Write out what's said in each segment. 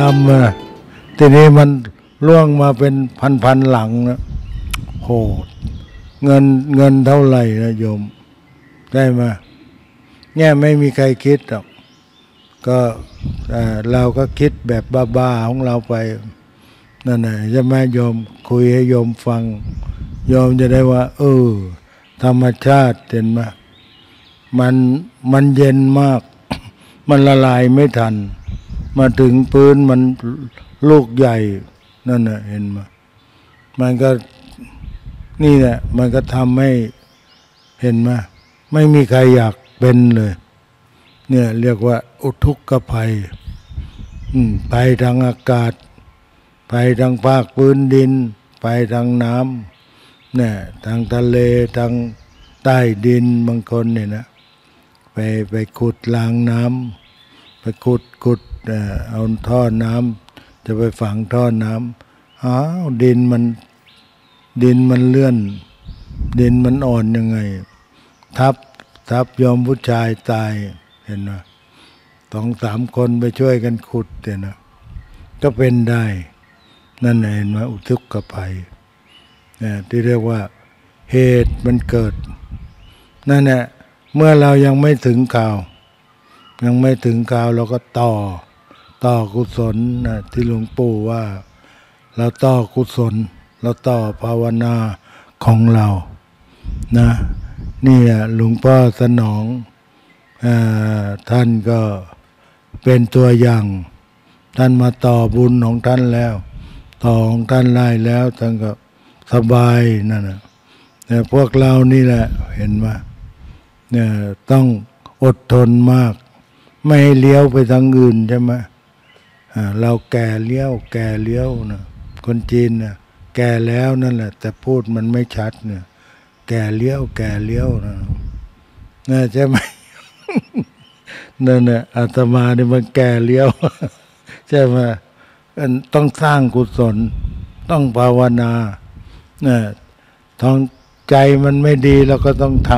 ดำนะทีนี้มันล่วงมาเป็นพันๆหลังนะโหเงินเท่าไหร่นะโยมได้มาเนี่ยไม่มีใครคิดหรอกก็เราก็คิดแบบบ้าๆของเราไปนั่นแหละจะมาโยมคุยให้โยมฟังโยมจะได้ว่าธรรมชาติเห็นไหมมันเย็นมากมันละลายไม่ทันมาถึงพื้นมันลูกใหญ่นั่นน่ะเห็นมามันก็นี่แหละมันก็ทำให้เห็นมาไม่มีใครอยากเป็นเลยเนี่ยเรียกว่าอุทุกขภัยภัยทางอากาศภัยทางภาคพื้นดินภัยทางน้ำเนี่ยทางทะเลทางใต้ดินบางคนเนี่ยนะไปขุดรางน้ำไปขุดเอาท่อน้ำจะไปฝังท่อน้ำดินมันเลื่อนดินมันอ่อนยังไงทับยอมผู้ชายตายเห็นไหม2-3คนไปช่วยกันขุดเนี่ยนะก็เป็นได้นั่นเห็นไหมอุทุกขภัยเนี่ยที่เรียกว่าเหตุมันเกิดนั่นแหละเมื่อเรายังไม่ถึงข่าวเราก็ต่อกุศลนะที่หลวงปู่ว่าเราต่อกุศลเราต่อภาวนาของเรานะนี่หลวงพ่อสนองท่านก็เป็นตัวอย่างท่านมาต่อบุญของท่านแล้วต่อของท่านได้แล้วท่านก็สบายนั่นนะแต่พวกเรานี่แหละเห็นไหมเนี่ยต้องอดทนมากไม่ให้เลี้ยวไปทางอื่นใช่ไหมเราแก่เลี้ยวนะคนจีนนะแก่แล้วนั่นแหละแต่พูดมันไม่ชัดเนี่ยแก่เลี้ยวนะน่าใช่ไหม นั่นแหละอาตมานี่มันแก่เลี้ยว ใช่ไหมต้องสร้างกุศลต้องภาวนาเนี่ยท้องใจมันไม่ดีเราก็ต้องท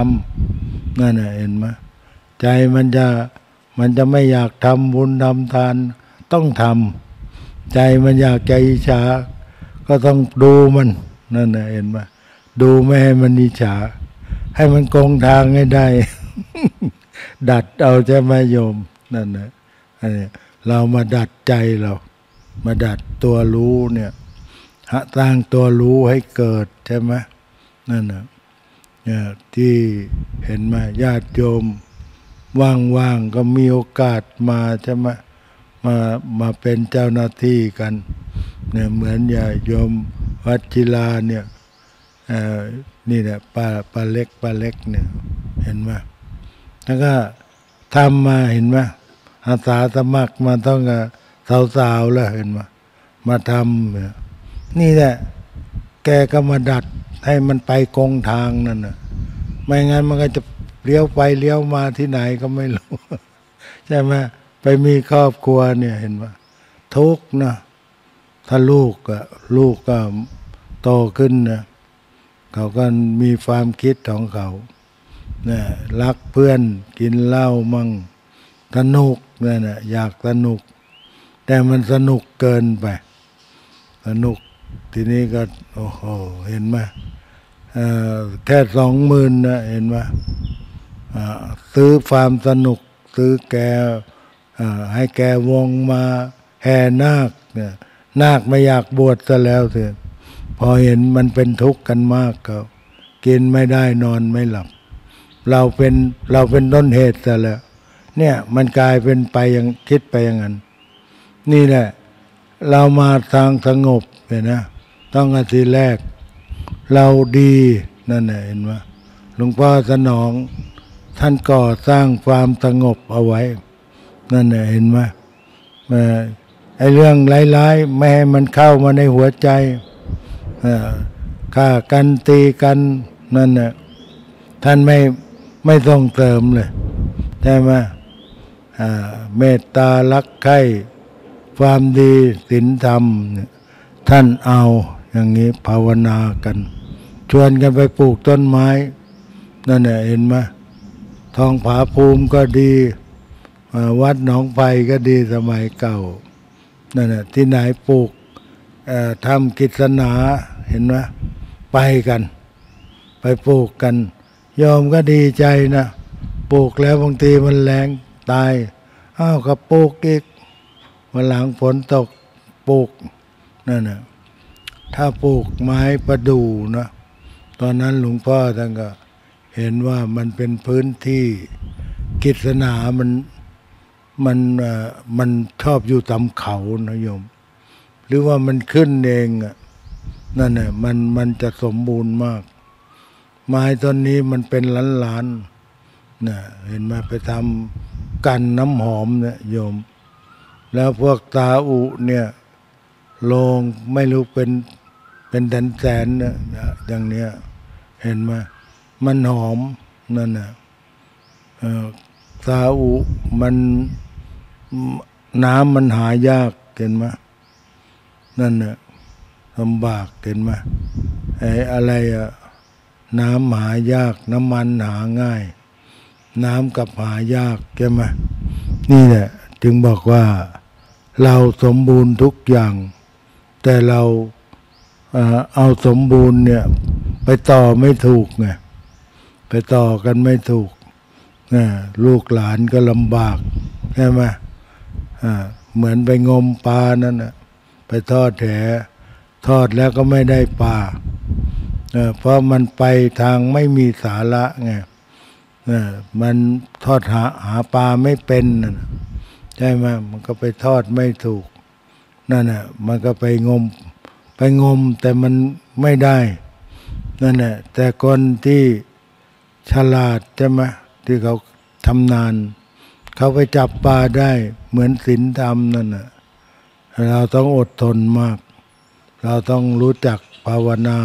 ำนั่นแหละเห็นไหมใจมันจะไม่อยากทำบุญทำทานต้องทำใจมันอยากใจอิจฉาก็ต้องดูมันนั่นน่ะเห็นไหมดูไม่ให้มันอิจฉาให้มันคงทางให้ได้ ดัดเอาใช่ไหมโยมนั่นน่ะเรามาดัดใจเรามาดัดตัวรู้เนี่ยสร้างตัวรู้ให้เกิดใช่ไหมนั่นน่ะที่เห็นไหมญาติโยมว่างๆก็มีโอกาสมาใช่ไหมมาเป็นเจ้าหน้าที่กันเนี่ยเหมือนญาติโยมวัชิราเนี่ยนี่แหละป้าเล็กเนี่ยเห็นไหมแล้วก็ทำมาเห็นไหมอาสาสมัครมาต้องกับสาวๆแล้วเห็นไหมมาทำเนี่ยนี่แหละแกก็มาดัดให้มันไปกงทางนั่นน่ะไม่งั้นมันก็จะเลี้ยวไปเลี้ยวมาที่ไหนก็ไม่รู้ใช่ไหมไปมีครอบครัวเนี่ยเห็นว่าทุกข์นะถ้าลูกก็โตขึ้นนะเขาก็มีความคิดของเขาเนี่ยรักเพื่อนกินเหล้ามั่งสนุกเนี่ยอยากสนุกแต่มันสนุกเกินไปสนุกทีนี้ก็โอ้โหเห็นไหมแค่20,000นะเห็นไหมซื้อความสนุกซื้อแกให้แกวงมาแห่นาคเนี่ยนาคไม่อยากบวชซะแล้วเถอะพอเห็นมันเป็นทุกข์กันมากก็กินไม่ได้นอนไม่หลับเราเป็นต้นเหตุซะแล้วเนี่ยมันกลายเป็นไปอย่างคิดไปอย่างนั้นนี่แหละเรามาทางสงบเลยนะต้องอาทิตย์แรก เราดีนั่นเห็นไหมหลวงพ่อสนองท่านก่อสร้างความสงบเอาไว้นั่นเห็นไหมไอ้เรื่องร้ายๆไม่ให้มันเข้ามาในหัวใจฆ่ากันตีกันนั่นเนี่ยท่านไม่ส่งเสริมเลยใช่ไหมเมตตารักใคร่ความดีศีลธรรมท่านเอาอย่างนี้ภาวนากันชวนกันไปปลูกต้นไม้นั่นเนี่ยเห็นไหมทองผาภูมิก็ดีวัดหนองไผ่ก็ดีสมัยเก่านั่นเนี่ยที่ไหนปลูกทำกิจนาเห็นไหมไปกันไปปลูกกันยอมก็ดีใจนะปลูกแล้วบางทีมันแรงตายอ้าวก็ปลูกอีกวันหลังฝนตกปลูกนั่นนะถ้าปลูกไม้ประดู่นะตอนนั้นหลวงพ่อท่านก็เห็นว่ามันเป็นพื้นที่กิจนามันชอบอยู่ตามเขานะโยมหรือว่ามันขึ้นเองนั่นน่ะมันจะสมบูรณ์มากไม้ต้นนี้มันเป็นล้านๆนะเห็นไหมไปทำกันน้ำหอมเนี่ยโยมแล้วพวกตาอุเนี่ยลงไม่รู้เป็นแสนๆเนี่ยอย่างเนี้ยเห็นไหมมันหอมนั่นน่ะตาอุมันน้ำมันหายากเห็นไหมนั่นน่ะลำบากเห็นไหมไอ้อะไรอะน้ำหายากน้ำมันหาง่ายน้ำกับหายากใช่ไหมนี่แหละจึงบอกว่าเราสมบูรณ์ทุกอย่างแต่เราเอาสมบูรณ์เนี่ยไปต่อไม่ถูกไงไปต่อกันไม่ถูกลูกหลานก็ลำบากใช่ไหมเหมือนไปงมปลานั่นน่ะไปทอดแหทอดแล้วก็ไม่ได้ปลาเพราะมันไปทางไม่มีสาระไงมันทอดหาปลาไม่เป็นใช่ไหมมันก็ไปทอดไม่ถูกนั่นน่ะมันก็ไปงมแต่มันไม่ได้นั่นน่ะแต่คนที่ฉลาดใช่ไหมที่เขาทำนานเขาไปจับปลาได้เหมือนศีลธรรมนั่นน่ะเราต้องอดทนมากเราต้องรู้จักภาวนา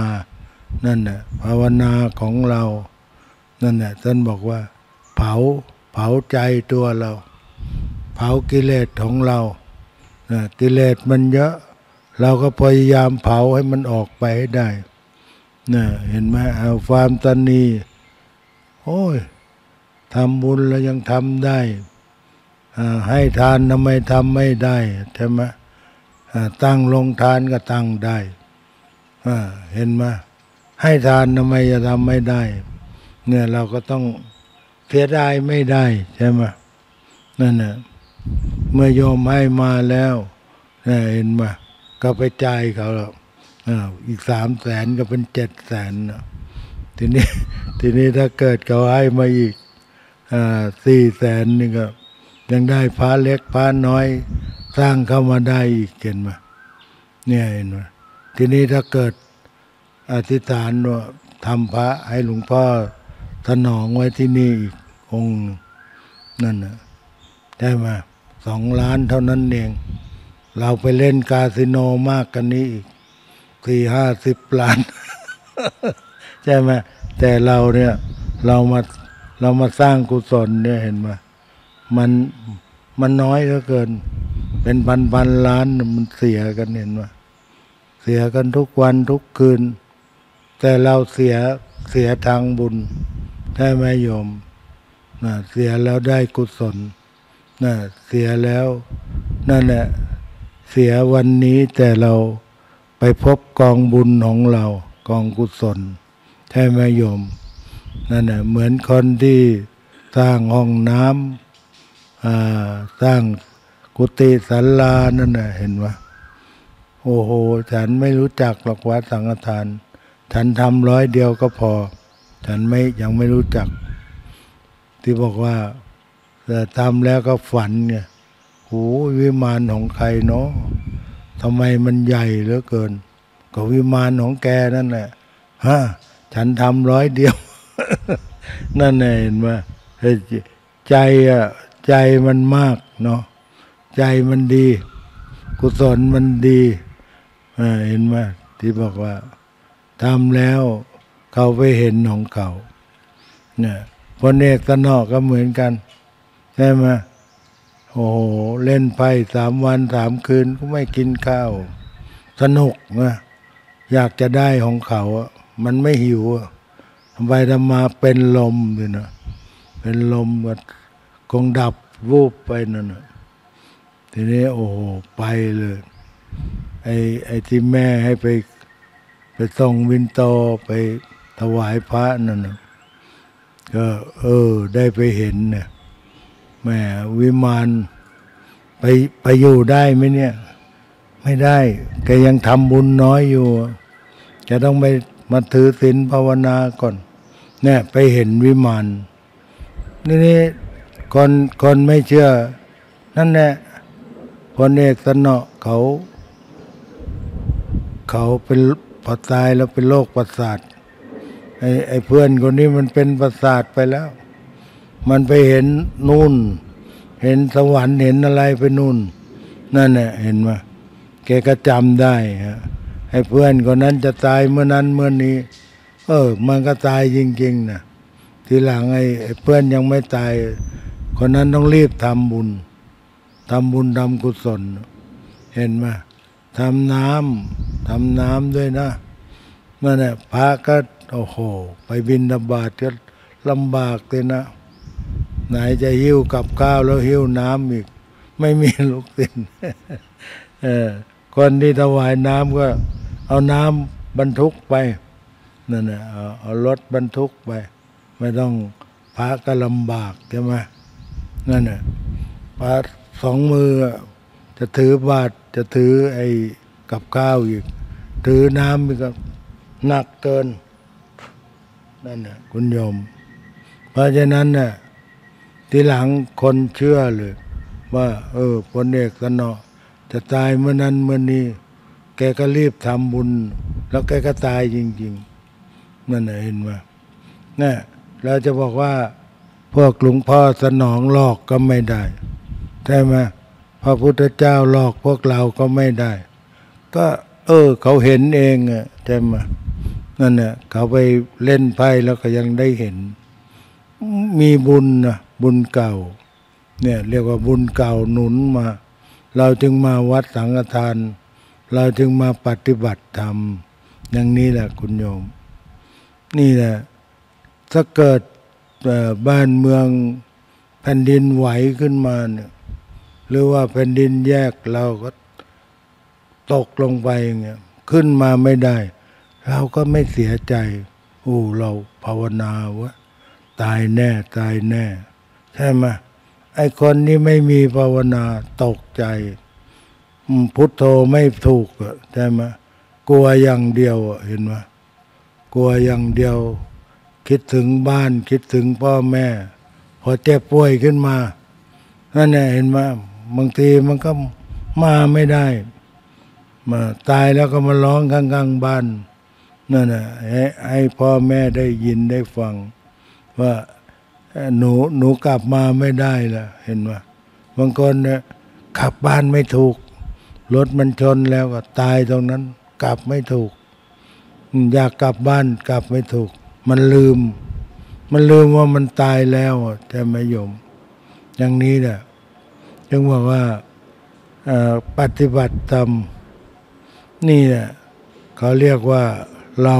นั่นน่ะภาวนาของเรานั่นน่ะท่านบอกว่าเผาใจตัวเราเผากิเลสของเรากิเลสมันเยอะเราก็พยายามเผาให้มันออกไปให้ได้น่ะเห็นไหมเอาความตนีโอ้ยทำบุญเรายังทำได้ให้ทานทำไมทำไม่ได้ใช่ไหมตั้งลงทานก็ตั้งได้เห็นไหมให้ทานทำไมจะทำไม่ได้เนี่ยเราก็ต้องเสียดายไม่ได้ใช่ไหมนั่นน่ะเมื่อโยมให้มาแล้วเห็นไหมก็ไปจ่ายเขาแล้วอีก300,000ก็เป็น700,000ทีนี้ถ้าเกิดเขาให้มาอีก400,000นี่ก็ยังได้พระเล็กพระน้อยสร้างเข้ามาได้อีกเห็นไหมเนี่ยเห็นไหมทีนี้ถ้าเกิดอธิษฐานว่าทำพระให้หลวงพ่อถนอมไว้ที่นี่อีกองค์นั่นนะได้มา2 ล้านเท่านั้นเองเราไปเล่นคาสิโนมากกันนี้อีก40-50 ล้าน ใช่ไหมแต่เราเนี่ยเรามาสร้างกุศลเนี่ยเห็นไหมมันน้อยเหลือเกินเป็นพันล้านมันเสียกันเห็นไหมเสียกันทุกวันทุกคืนแต่เราเสียทางบุญใช่ไหมโยมเสียแล้วได้กุศลเสียแล้วนั่นแหละเสียวันนี้แต่เราไปพบกองบุญของเรากองกุศลใช่ไหมโยมนั่นแหละเหมือนคนที่สร้างห้องน้ำสร้างกุฏิศาลานั่นแหละเห็นไหมโอ้โหฉันไม่รู้จักหลักวัดสังฆทานฉันทำ100 เดียวก็พอฉันยังไม่รู้จักที่บอกว่าแต่ทำแล้วก็ฝันไงโหวิมานของใครเนาะทำไมมันใหญ่เหลือเกินก็วิมานของแกนั่นแหละ ฮะฉันทำร้อยเดียวนั่นเองมาใจอ่ะใจมันมากเนาะใจมันดีกุศลมันดีเห็นไหมที่บอกว่าทำแล้วเขาไปเห็นของเขาเนี่ยพลเอกตนอกก็เหมือนกันใช่ไหมโอ้โหเล่นไพ่3 วัน 3 คืนก็ไม่กินข้าวสนุกนะอยากจะได้ของเขาอ่ะมันไม่หิวทำไปทำมาเป็นลมเลยนะเป็นลมก็คงดับวูบไปนั่นนะทีนี้โอ้โหไปเลยไอ้ที่แม่ให้ไปส่งวินโตไปถวายพระนั่นนะก็ได้ไปเห็นเนี่ยแม่วิมานไปอยู่ได้ไหมเนี่ยไม่ได้แกยังทำบุญน้อยอยู่จะต้องไปมาถือศีลภาวนาก่อนเนี่ยไปเห็นวิมานนี่คนไม่เชื่อนั่นแหละพลเอกสนอเขาเป็นพอตายแล้วเป็นโรคประสาทไอ้เพื่อนคนนี้มันเป็นประสาทไปแล้วมันไปเห็นนู่นเห็นสวรรค์เห็นอะไรไปนู่นนั่นแหละเห็นมาแกก็จำได้ฮะไอ้เพื่อนคนนั้นจะตายเมื่อนั้นเมื่อนี้มันก็ตายจริงๆนะทีหลังไอ้เพื่อนยังไม่ตายคนนั้นต้องรีบทำบุญทำกุศลเห็นมาทำน้ำด้วยนะนั่นแหละพระก็โอ้โหไปบิณฑบาตก็ลำบากเลยนะไหนจะหิ้วกับข้าวแล้วหิ้วน้ำอีกไม่มีลูกศิษย์คนที่ถวายน้ำก็เอาน้ำบรรทุกไปนั่นแหละเอารถบรรทุกไปไม่ต้องพระก็ลำบากใช่ไหมนั่นแหละพระ2 มือจะถือบาตรจะถือไอ้กับข้าวอีกถือน้ำอีกหนักเกินนั่นแหละคุณโยมเพราะฉะนั้นน่ะทีหลังคนเชื่อเลยว่าพลเอกสนอจะตายเมื่อนั้นเมื่อนี้แกก็รีบทำบุญแล้วแกก็ตายจริงๆนั่นเห็นมาเนี่ยเราจะบอกว่าพวกหลวงพ่อสนองหลอกก็ไม่ได้ใช่ไหมพระพุทธเจ้าหลอกพวกเราก็ไม่ได้ก็เขาเห็นเองอ่ะใช่ไหมนั่นเนี่ยเขาไปเล่นไพ่แล้วก็ยังได้เห็นมีบุญนะบุญเก่าเนี่ยเรียกว่าบุญเก่าหนุนมาเราจึงมาวัดสังฆทานเราจึงมาปฏิบัติธรรมอย่างนี้แหละคุณโยมนี่แหละถ้าเกิดบ้านเมืองแผ่นดินไหวขึ้นมาเนี่ยหรือว่าแผ่นดินแยกเราก็ตกลงไปอย่างเงี้ยขึ้นมาไม่ได้เราก็ไม่เสียใจเราภาวนาวะตายแน่ตายแน่ใช่ไหมไอ้คนนี้ไม่มีภาวนาตกใจพุทโธไม่ถูกใช่ไหมกลัวอย่างเดียวเห็นไหมกลัวอย่างเดียวคิดถึงบ้านคิดถึงพ่อแม่พอเจ็บป่วยขึ้นมานั่นแหละเห็นไหมบางทีมันก็มาไม่ได้มาตายแล้วก็มาร้องข้างๆบ้านนั่นแหละให้พ่อแม่ได้ยินได้ฟังว่าหนูกลับมาไม่ได้ละเห็นไหมบางคนเนี่ยขับบ้านไม่ถูกรถมันชนแล้วก็ตายตรงนั้นกลับไม่ถูกอยากกลับบ้านกลับไม่ถูกมันลืมว่ามันตายแล้วใช่ไหมโยมอย่างนี้แหละจึงบอกว่าปฏิบัติธรรมนี่แหละเขาเรียกว่าเรา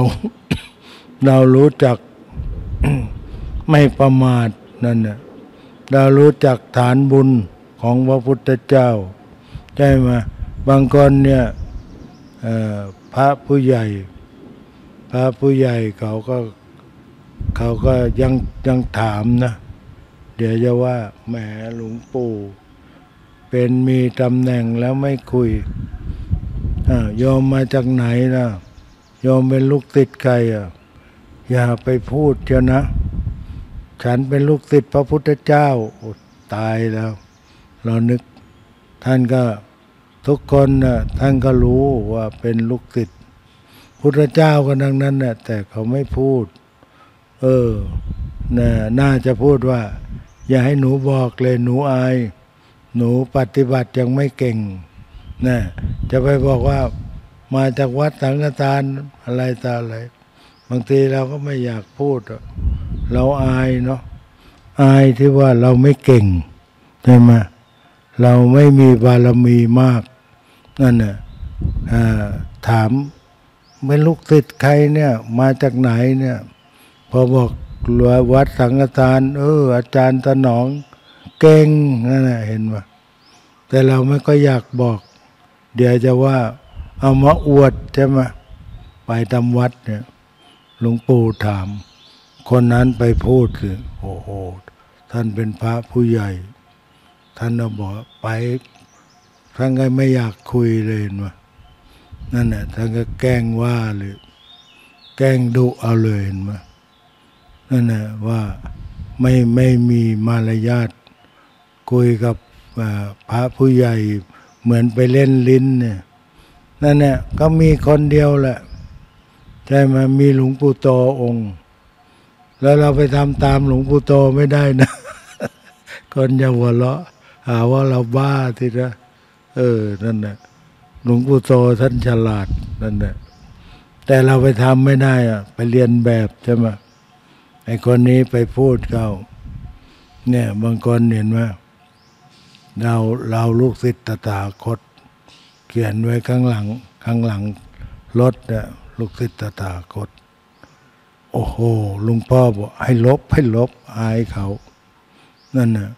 เรารู้จัก ไม่ประมาทนั่นแหละเรารู้จักฐานบุญของพระพุทธเจ้าใช่ไหมบางคนเนี่ยพระผู้ใหญ่เขาก็ยังถามนะเดี๋ยวจะว่าแหมหลวงปู่เป็นมีตำแหน่งแล้วไม่คุยโยมมาจากไหนนะโยมเป็นลูกติดใครอย่าไปพูดเถอะนะฉันเป็นลูกติดพระพุทธเจ้าตายแล้วเรานึกท่านก็ทุกคนนะท่านก็รู้ว่าเป็นลูกติด พุทธเจ้ากันดังนั้นน่ะแต่เขาไม่พูดน่าจะพูดว่าอย่าให้หนูบอกเลยหนูอายหนูปฏิบัติยังไม่เก่งนะจะไปบอกว่ามาจากวัดสังฆทานอะไรต่ออะไรบางทีเราก็ไม่อยากพูดเราอายเนาะอายที่ว่าเราไม่เก่งใช่ไหมเราไม่มีบารมีมากนั่นน่ะถามเป็นลูกศิษย์ใครเนี่ยมาจากไหนเนี่ยพอบอกวัดสังฆทานอาจารย์ถนอมเก่งนั่นน่ะเห็นป่ะแต่เราไม่ก็อยากบอกเดี๋ยวจะว่าเอามาอวดใช่ไหมไปทำวัดเนี่ยหลวงปู่ถามคนนั้นไปพูดคือโอ้โหท่านเป็นพระผู้ใหญ่ท่านบอกไปท่านก็ไม่อยากคุยเลยนะนั่นแหละท่านก็แกล้งว่าเลยแกล้งดุเอาเลยนะนั่นแหละว่าไม่มีมารยาทคุยกับพระผู้ใหญ่เหมือนไปเล่นลิ้นเนี่ยนั่นแหละก็มีคนเดียวแหละใช่ไหมมีหลวงปู่โตองค์แล้วเราไปทำตามหลวงปู่โตไม่ได้นะ คนอย่าหัวเราะหาว่าเราบ้าทีนะนั่นแหละหลวงปู่โตท่านฉลาดนั่นแหละแต่เราไปทำไม่ได้อะไปเรียนแบบใช่ไหมไอคนนี้ไปพูดเขาเนี่ยบางคนเห็นไหมเราลูกศิษย์ตถาคตเขียนไว้ข้างหลังรถเนี่ยลูกศิษย์ตถาคตโอ้โหลุงพ่อบอกให้ลบอายเขานั่นน่ะ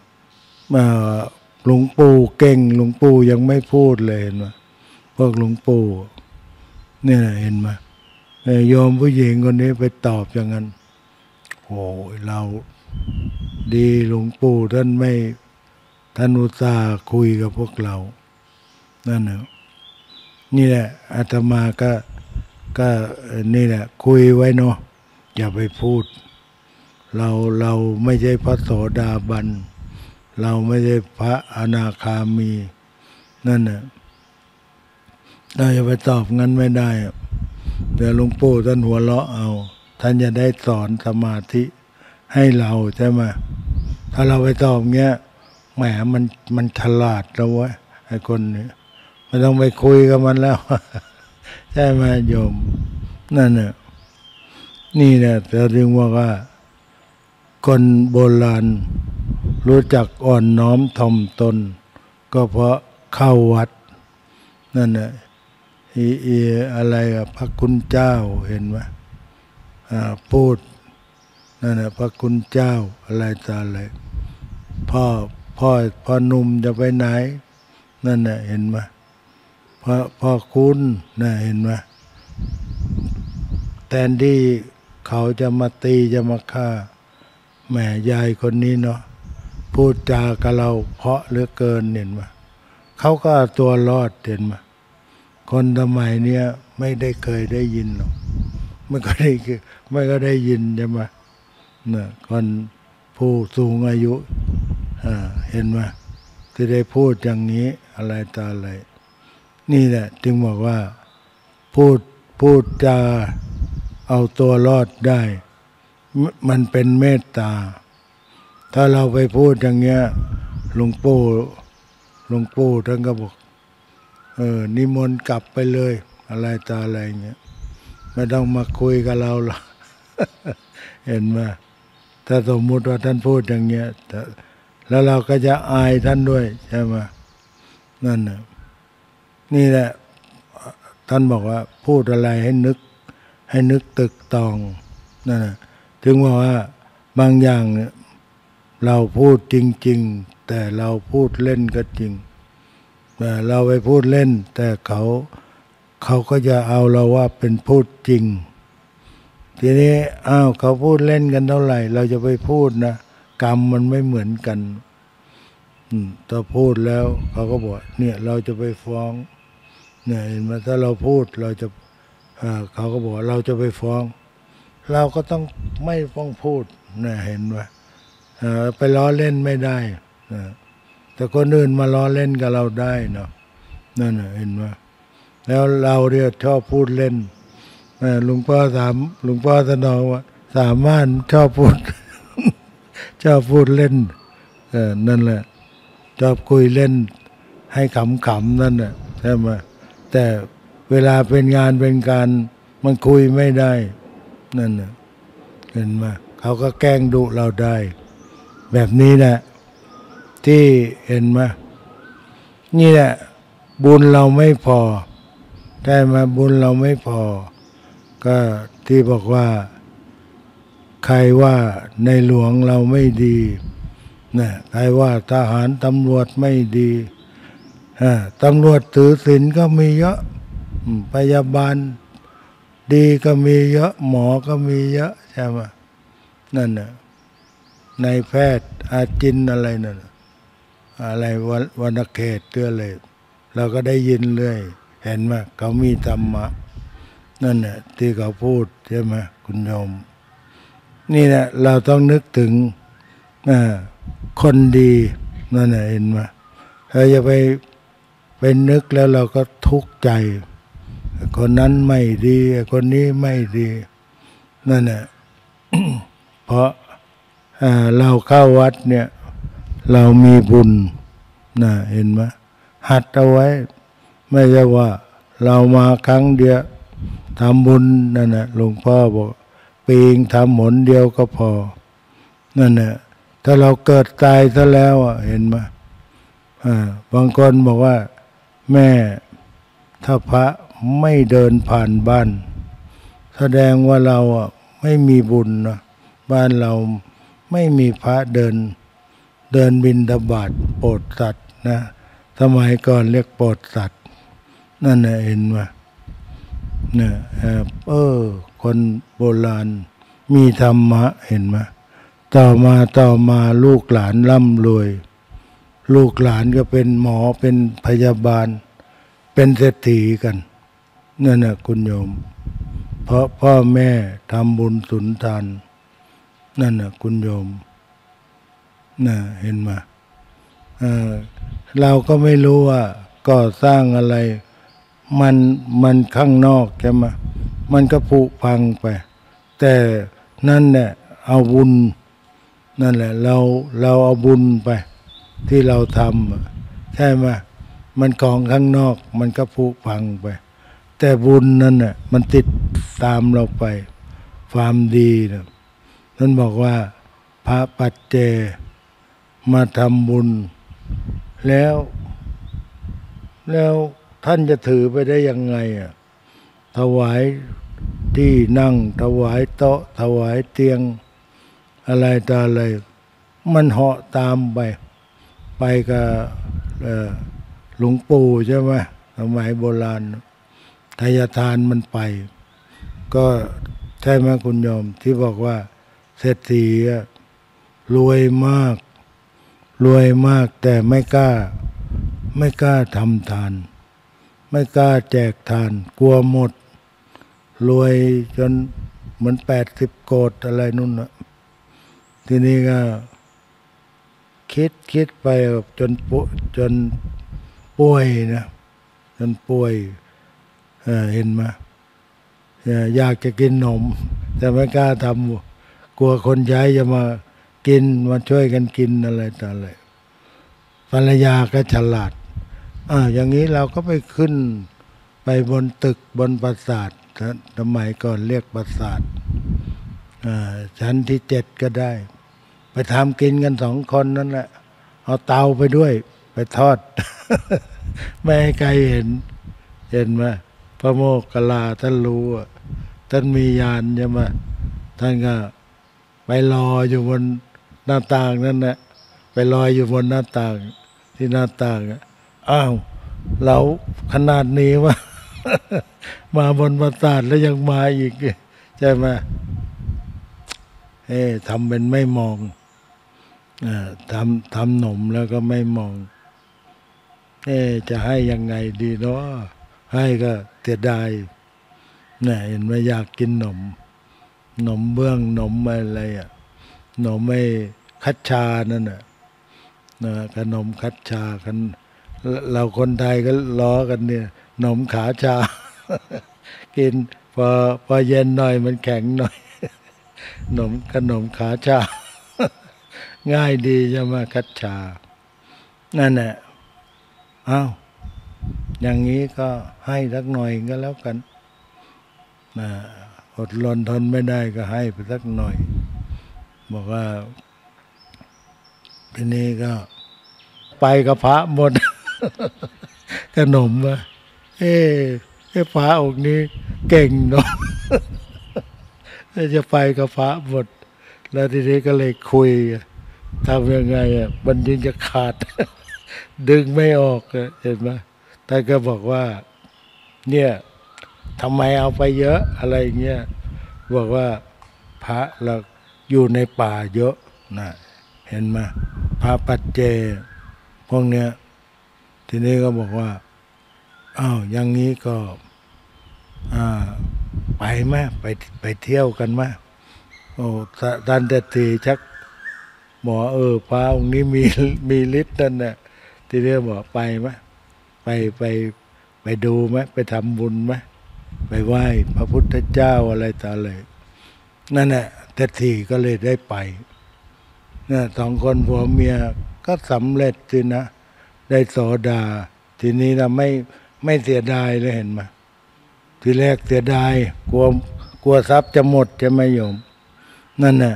หลวงปู่เก่งหลวงปู่ยังไม่พูดเลยเห็นไหมพวกหลวงปู่เนี่ยเห็นไหมโยมผู้หญิงคนนี้ไปตอบอย่างนั้นโอ้ยเราดีหลวงปู่ท่านอุตส่าห์คุยกับพวกเรานั่นน่ะนี่แหละอาตมาก็นี่แหละคุยไว้เนาะอย่าไปพูดเราไม่ใช่พระโสดาบันเราไม่ใช่พระอนาคามีนั่นน่ะเราจะไปตอบงั้นไม่ได้เดี๋ยวหลวงปู่ท่านหัวเราะเอาท่านจะได้สอนสมาธิให้เราใช่ไหมถ้าเราไปตอบเงี้ยแหมมันฉลาดแล้ววะไอ้คนนี้ไม่ต้องไปคุยกับมันแล้วใช่ไหมโยมนั่นน่ะนี่แหละแต่เรื่องว่าคนโบราณรู้จักอ่อนน้อมถ่อมตนก็เพราะเข้าวัดนั่นแหละอะไรพระคุณเจ้าเห็นไหมพูดนั่นแหละพระคุณเจ้าอะไรต่ออะไรพ่อหนุ่มจะไปไหนนั่นแหละเห็นไหมพ่อคุณน่ะเห็นไหมแทนที่เขาจะมาตีจะมาฆ่าแม่ยายคนนี้เนาะพูดจากับเราเพราะเหลือเกินเห็นไหมเขาก็ตัวรอดเห็นไหมคนสมัยเนี้ยไม่ได้เคยได้ยินหรอกไม่ก็ได้ยินใช่ไหมเนี่ยคนผู้สูงอายุเห็นไหมที่ได้พูดอย่างนี้อะไรต่ออะไรนี่แหละจึงบอกว่าพูดจาเอาตัวรอดได้มันเป็นเมตตาถ้าเราไปพูดอย่างเงี้ยหลวงปู่ท่านก็บอกนิมนต์กลับไปเลยอะไรตาอะไรเงี้ยไม่ต้องมาคุยกับเราหรอก เห็นไหมถ้าสมมติว่าท่านพูดอย่างเงี้ยแล้วเราก็จะอายท่านด้วยใช่ไหมนั่นนะนี่แหละท่านบอกว่าพูดอะไรให้นึกตึกตองนั่นนะถึงว่าบางอย่างเนี่ยเราพูดจริงๆแต่เราพูดเล่นก็จริงแต่เราไปพูดเล่นแต่เขาก็จะเอาเราว่าเป็นพูดจริงทีนี้เขาพูดเล่นกันเท่าไหร่เราจะไปพูดนะกรรมมันไม่เหมือนกันถ้าพูดแล้วเขาก็บอกเนี่ยเราจะไปฟ้องเนี่ยเห็นไหมถ้าเราพูดเราจะเขาก็บอกเราจะไปฟ้องเราก็ต้องไม่ฟ้องพูดนะเห็นไหมไปล้อเล่นไม่ได้แต่คนอื่นมาล้อเล่นกับเราได้เนาะนั่นเห็นไหมแล้วเราเนี่ยชอบพูดเล่น หลวงพ่อถนอมสามารถชอบพูด ชอบพูดเล่นนั่นแหละชอบคุยเล่นให้ขำๆนั่นแหละใช่ไหมแต่เวลาเป็นงานเป็นการมันคุยไม่ได้นั่นน่ะเห็นไหมเขาก็แกล้งดุเราได้แบบนี้แหละที่เห็นไหมนี่แหละบุญเราไม่พอได้มาบุญเราไม่พอก็ที่บอกว่าใครว่าในหลวงเราไม่ดีนะใครว่าทหารตำรวจไม่ดีตำรวจถือศีลก็มีเยอะพยาบาลดีก็มีเยอะหมอก็มีเยอะใช่ไหมนั่นน่ะในแพทย์อาจินอะไรนั่นอะไรวรรณเขตเตื้อเลยเราก็ได้ยินเลยเห็นไหมเขามีธรรมะนั่นแหละที่เขาพูดใช่ไหมคุณโยมนี่แหละเราต้องนึกถึงคนดีนั่นแหละเห็นไหมเราจะไปนึกแล้วเราก็ทุกข์ใจคนนั้นไม่ดีคนนี้ไม่ดีนั่นแหละ เพราะเราเข้าวัดเนี่ยเรามีบุญนะเห็นไหมหัดเอาไว้ไม่ใช่ว่าเรามาครั้งเดียวทำบุญนั่นแหละหลวงพ่อบอกปีงทำหนเดียวก็พอนั่นแหละถ้าเราเกิดตายซะแล้วเห็นไหมบางคนบอกว่าแม่ถ้าพระไม่เดินผ่านบ้านแสดงว่าเราไม่มีบุญนะบ้านเราไม่มีพระเดินบิณฑบาตโปรดสัตว์นะสมัยก่อนเรียกโปรดสัตว์นั่นแหละเห็นไหมเนี่ยคนโบราณมีธรรมะเห็นไหมต่อมาลูกหลานร่ำรวยลูกหลานก็เป็นหมอเป็นพยาบาลเป็นเศรษฐีกันนั่นน่ะคุณโยมเพราะพ่อแม่ทำบุญสุนทานนั่นน่ะคุณโยมน่ะเห็นไหมเราก็ไม่รู้ว่าก่อสร้างอะไรมันข้างนอกใช่ไหมมันก็ผุพังไปแต่นั่นแหละเอาบุญนั่นแหละเราเอาบุญไปที่เราทำใช่ไหมมันของข้างนอกมันก็ผุพังไปแต่บุญนั่นน่ะมันติดตามเราไปความดีนะนั่นบอกว่าพระปัจเจมาทำบุญแล้วท่านจะถือไปได้ยังไงถวายที่นั่งถวายโต๊ะถวายเตียงอะไรต่ออะไรมันเหาะตามไปกับหลวงปู่ใช่ไหมสมัยโบราณทายทานมันไปก็ใช่ไหมคุณโยมที่บอกว่าเศรษฐีรวยมากรวยมากแต่ไม่กล้าทำทานไม่กล้าแจกทานกลัวหมดรวยจนเหมือน80โกดอะไรนู่นนะทีนี้ก็คิดไปจนป่วยนะจนป่วยเห็นไหมอยากจะกินนมแต่ไม่กล้าทำกลัวคนใช้จะมากินมาช่วยกันกินอะไรต่ออะไรภรรยาก็ฉลาดอย่างนี้เราก็ไปขึ้นไปบนตึกบนปราสาทสมัยก่อนเรียกปราสาทชั้นที่7ก็ได้ไปทำกินกัน2คนนั่นแหละเอาเตาไปด้วยไปทอด ไม่ให้ใครเห็นไหมพระโมคคัลลาท่านรู้ท่านมีญาณใช่ไหมท่านก็ไปลอยอยู่บนหน้าต่างนั่นแหละไปลอยอยู่บนหน้าต่างที่หน้าต่างอ้าวเราขนาดนี้วะ มาบนปราสาทแล้วยังมาอีกใช่ไหมทำเป็นไม่มองทำหนมแล้วก็ไม่มองจะให้ยังไงดีเนาะให้ก็เสียดายเนี่ยเห็นไหมอยากกินหนมเบื้องหนมอะไรหนมไม่คัดชานั่นน่ะขนมคัดชากันเราคนไทยก็ล้อกันเนี่ยหนมขาชากินพ พอเย็นหน่อยมันแข็งหน่อยขนมขาชาง่ายดีจะมาคัดชานั่นแหละอ้าวอย่างนี้ก็ให้สักหน่อยก็แล้วกันอดรนทนไม่ได้ก็ให้ไปสักหน่อยบอกว่าทีนี้ก็ไปกับพระหมดขนมว่าพระองค์นี้เก่งเนาะจะไปกับพระหมดแล้วทีนี้ก็เลยคุยทำยังไงอ่ะมันยิ่งจะขาดดึงไม่ออกเห็นไหมท่านก็บอกว่าเนี่ยทำไมเอาไปเยอะอะไรเงี้ยบอกว่าพระเราอยู่ในป่าเยอะนะเห็นไหมพระปัจเจพวกเนี้ยทีนี้ก็บอกว่าอ้าวอย่างนี้ก็ไปไหมไปเที่ยวกันไหมโอ้ท่านเดชตีชักหมอพระองค์นี้มีฤทธิ์นั่นน่ะทีนี้บอกไปไหมไปดูไหมไปทำบุญไหมไปไหว้พระพุทธเจ้าอะไรต่ออะไรนั่นแหละเศรษฐีก็เลยได้ไปนะสองคนผัวเมียก็สำเร็จสินะได้โสดาทีนี้เราไม่เสียดายเลยเห็นไหมทีแรกเสียดายกลัวทรัพย์จะหมดจะไม่ยอมนั่นน่ะ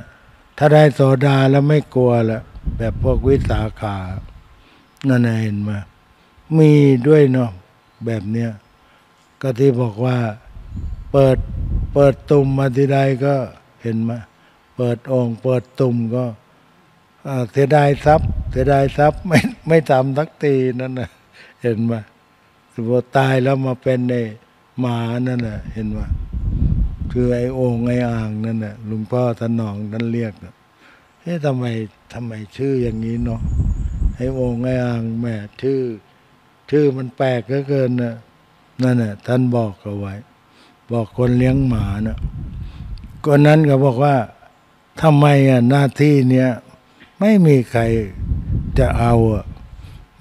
ถ้าได้โสดาแล้วไม่กลัวละแบบพวกวิสาขานั่นน่ะเห็นไหมมีด้วยเนาะแบบเนี้ยก็ที่บอกว่าเปิดตุ่มมาทีใดก็เห็นมาเปิดองค์เปิดตุ่มก็เสียดายทรัพย์ไม่ทำทักตีนั่นน่ะเห็นมาพอตายแล้วมาเป็นในหมานั่นน่ะเห็นมาคือไอ้องค์ไอ้อ่างนั่นน่ะหลวงพ่อถนอมนั่นเรียกทำไมชื่ออย่างนี้เนาะไอ้องค์ไอ้อ่างแม่ชื่อมันแปลกเหลือเกินน่ะนั่นน่ะท่านบอกเอาไว้บอกคนเลี้ยงหมานะคนนั้นก็บอกว่าทำไมหน้าที่เนี้ยไม่มีใครจะเอา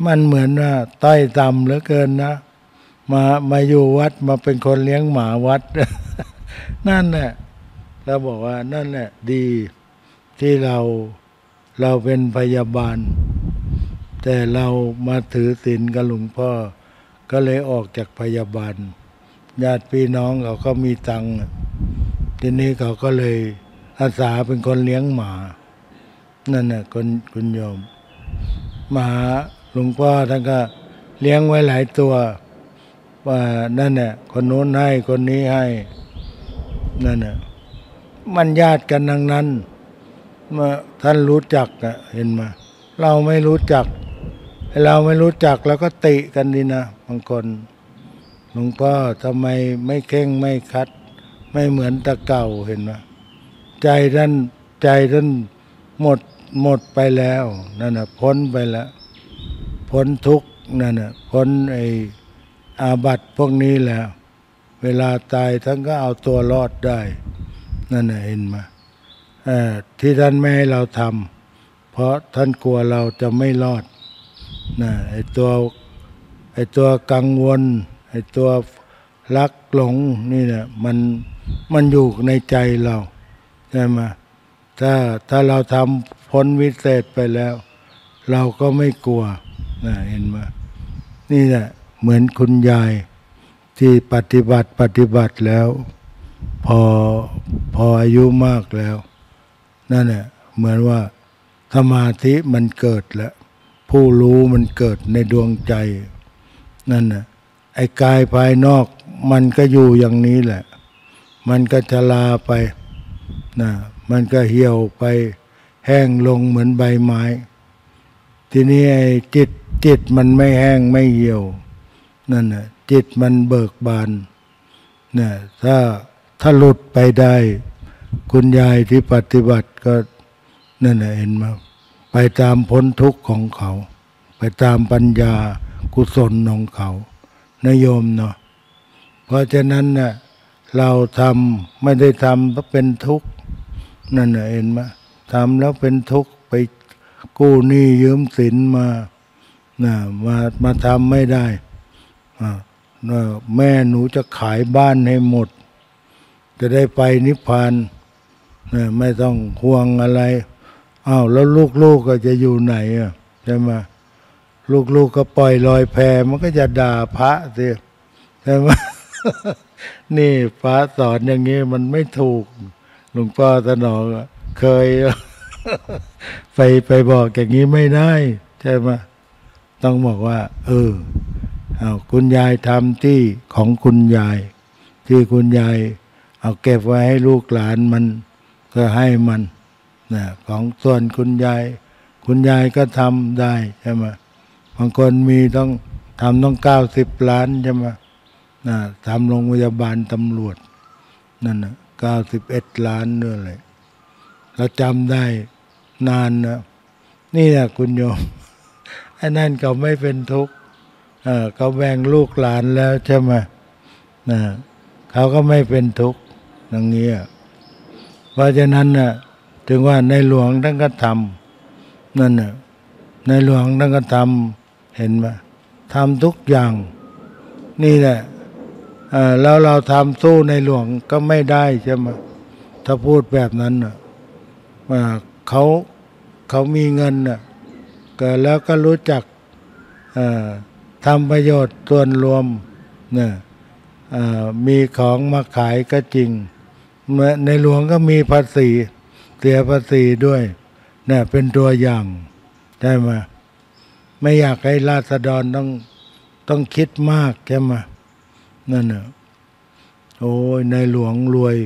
มันเหมือนว่าต้อยต่ำเหลือเกินนะมาอยู่วัดมาเป็นคนเลี้ยงหมาวัด นั่นแหละเราบอกว่านั่นแหละดีที่เราเป็นพยาบาลแต่เรามาถือศีลกับหลวงพ่อก็เลยออกจากพยาบาลญาติพี่น้องเขาก็มีตังค์ทีนี้เขาก็เลยอาสาเป็นคนเลี้ยงหมานั่นน่ะคุณโยมหมาหลวงพ่อท่านก็เลี้ยงไว้หลายตัวว่านั่นน่ะคนโน้นให้คนนี้ให้นั่นน่ะมันญาติกันทั้งนั้นมาท่านรู้จักนะเห็นมาเราไม่รู้จักแล้วก็ติกันดีนะบางคนหลวงพ่อทำไมไม่เข่งไม่คัดไม่เหมือนตะเก่าเห็นไหมใจท่านหมดไปแล้วนั่นน่ะพ้นไปแล้วพ้นทุกข์นั่นน่ะพ้นไอ้อาบัติพวกนี้แล้วเวลาตายท่านก็เอาตัวรอดได้นั่นน่ะเห็นไหมที่ท่านไม่ให้เราทำเพราะท่านกลัวเราจะไม่รอดนะไอตัวกังวลไอตัวรักหลงนี่เนี่ยมันอยู่ในใจเราใช่ไหมถ้าเราทำพ้นวิเศษไปแล้วเราก็ไม่กลัวนะเห็นไหมนี่แหละเหมือนคุณยายที่ปฏิบัติแล้วพออายุมากแล้วนั่นแหละเหมือนว่าสมาธิมันเกิดแล้วผู้รู้มันเกิดในดวงใจนั่นน่ะไอ้กายภายนอกมันก็อยู่อย่างนี้แหละมันก็ชราไปนะมันก็เหี่ยวไปแห้งลงเหมือนใบไม้ทีนี้ไอ้จิตมันไม่แห้งไม่เหี่ยวนั่นน่ะจิตมันเบิกบานนะถ้าหลุดไปได้คุณยายที่ปฏิบัติก็นั่นน่ะเห็นมั้ยไปตามพ้นทุกข์ของเขาไปตามปัญญากุศลของเขานะโยมเนาะเพราะฉะนั้นน่ะเราทำไม่ได้ทำเพราะเป็นทุกข์นั่นน่ะเห็นไหมทำแล้วเป็นทุกข์ไปกู้หนี้ยืมสินมาน่ะมาทำไม่ได้แม่หนูจะขายบ้านให้หมด จะได้ไปนิพพานไม่ต้องห่วงอะไรอ้าวแล้วลูกๆ ก็จะอยู่ไหนอ่ะใช่ไหมลูกๆ ก็ปล่อยลอยแพมันก็จะด่าพระสิใช่ไหม นี่พระสอนอย่างนี้มันไม่ถูกหลวงพ่อสนองเคย ไปบอกอย่างนี้ไม่ได้ใช่ไหมต้องบอกว่าเอาคุณยายทำที่ของคุณยายที่คุณยายเอาเก็บไว้ให้ลูกหลานมันก็ให้มันนะของส่วนคุณยายก็ทำได้ใช่ไหมบางคนมีต้องทำต้อง90 ล้านใช่ไหมนะทำโรงพยาบาลตำรวจนั่นนะ91 ล้านเนื้อเลยเราจำได้นานนะนี่แหละคุณโยมไอ้นั่นเขาไม่เป็นทุกข์เขาแบ่งลูกหลานแล้วใช่ไหมนะเขาก็ไม่เป็นทุกข์อย่างนี้เพราะฉะนั้นนะถึงว่าในหลวงท่านก็ทำนั่นนะในหลวงท่านก็ทำเห็นไหมทำทุกอย่างนี่แหละแล้วเราทำสู้ในหลวงก็ไม่ได้ใช่ไหมถ้าพูดแบบนั้นนะเขามีเงินนะก็แล้วก็รู้จักทำประโยชน์ส่วนรวมนะมีของมาขายก็จริงในหลวงก็มีภาษีเสียภาษีด้วยนะเป็นตัวอย่างใช่ไหมไม่อยากให้ราษฎรต้องคิดมากใช่ไหมนั่นน่ะโอ้ยในหลวงรวย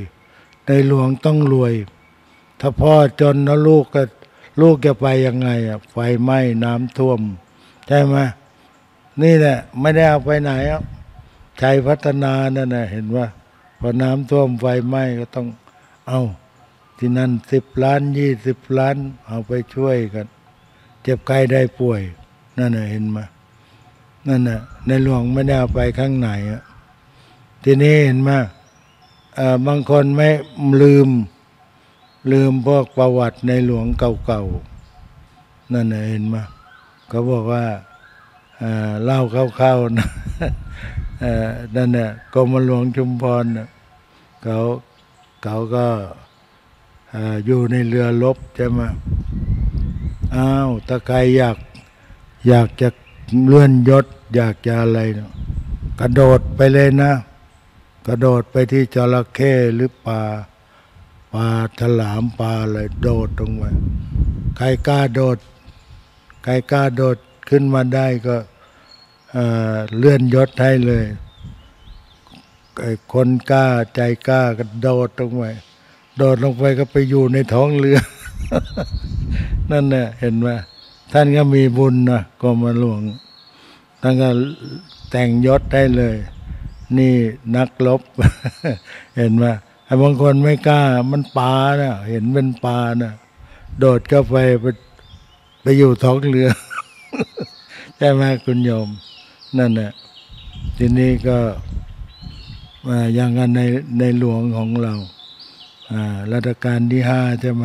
ในหลวงต้องรวยถ้าพ่อจนแล้วลูกก็ลูกจะไปยังไงอ่ะไฟไหม้น้ำท่วมใช่ไหมนี่แหละไม่ได้เอาไปไหนอ่ะใจพัฒนานั่นน่ะเห็นว่าพอน้ำท่วมไฟไหม้ก็ต้องเอาที่นั่น10 ล้าน20 ล้านเอาไปช่วยกันเจ็บใครได้ป่วยนั่นน่ะเห็นไหมนั่นน่ะในหลวงไม่ได้เอาไปข้างไหนอ่ะทีนี้เห็นไหมบางคนไม่ลืมพวกประวัติในหลวงเก่าๆนั่นน่ะเห็นไหมเขาบอกว่าเล่าเข้าๆนะนั่นน่ะกรมหลวงชุมพรนะเขาก็อยู่ในเรือรบใช่ไหมอ้าวถ้าใครอยากจะเลื่อนยศอยากจะอะไรนะกระโดดไปเลยนะกระโดดไปที่จระเข้หรือปลาฉลามปลาอะไรโดดลงไปใครกล้าโดดขึ้นมาได้ก็เลื่อนยศให้เลยคนกล้าใจกล้าก็โดดลงไปก็ไปอยู่ในท้องเรือ นั่นแหละเห็นไหมท่านก็มีบุญนะกรมหลวงท่านก็แต่งยศได้เลยนี่นักรบ เห็นไหมบางคนไม่กล้ามันปลานะเห็นเป็นปลานะโดดเข้าไปอยู่ท้องเรือ ใช่ไหมคุณโยมนั่นแหละทีนี้ก็อย่างกันในหลวงของเรารัชกาลที่5ใช่ไหม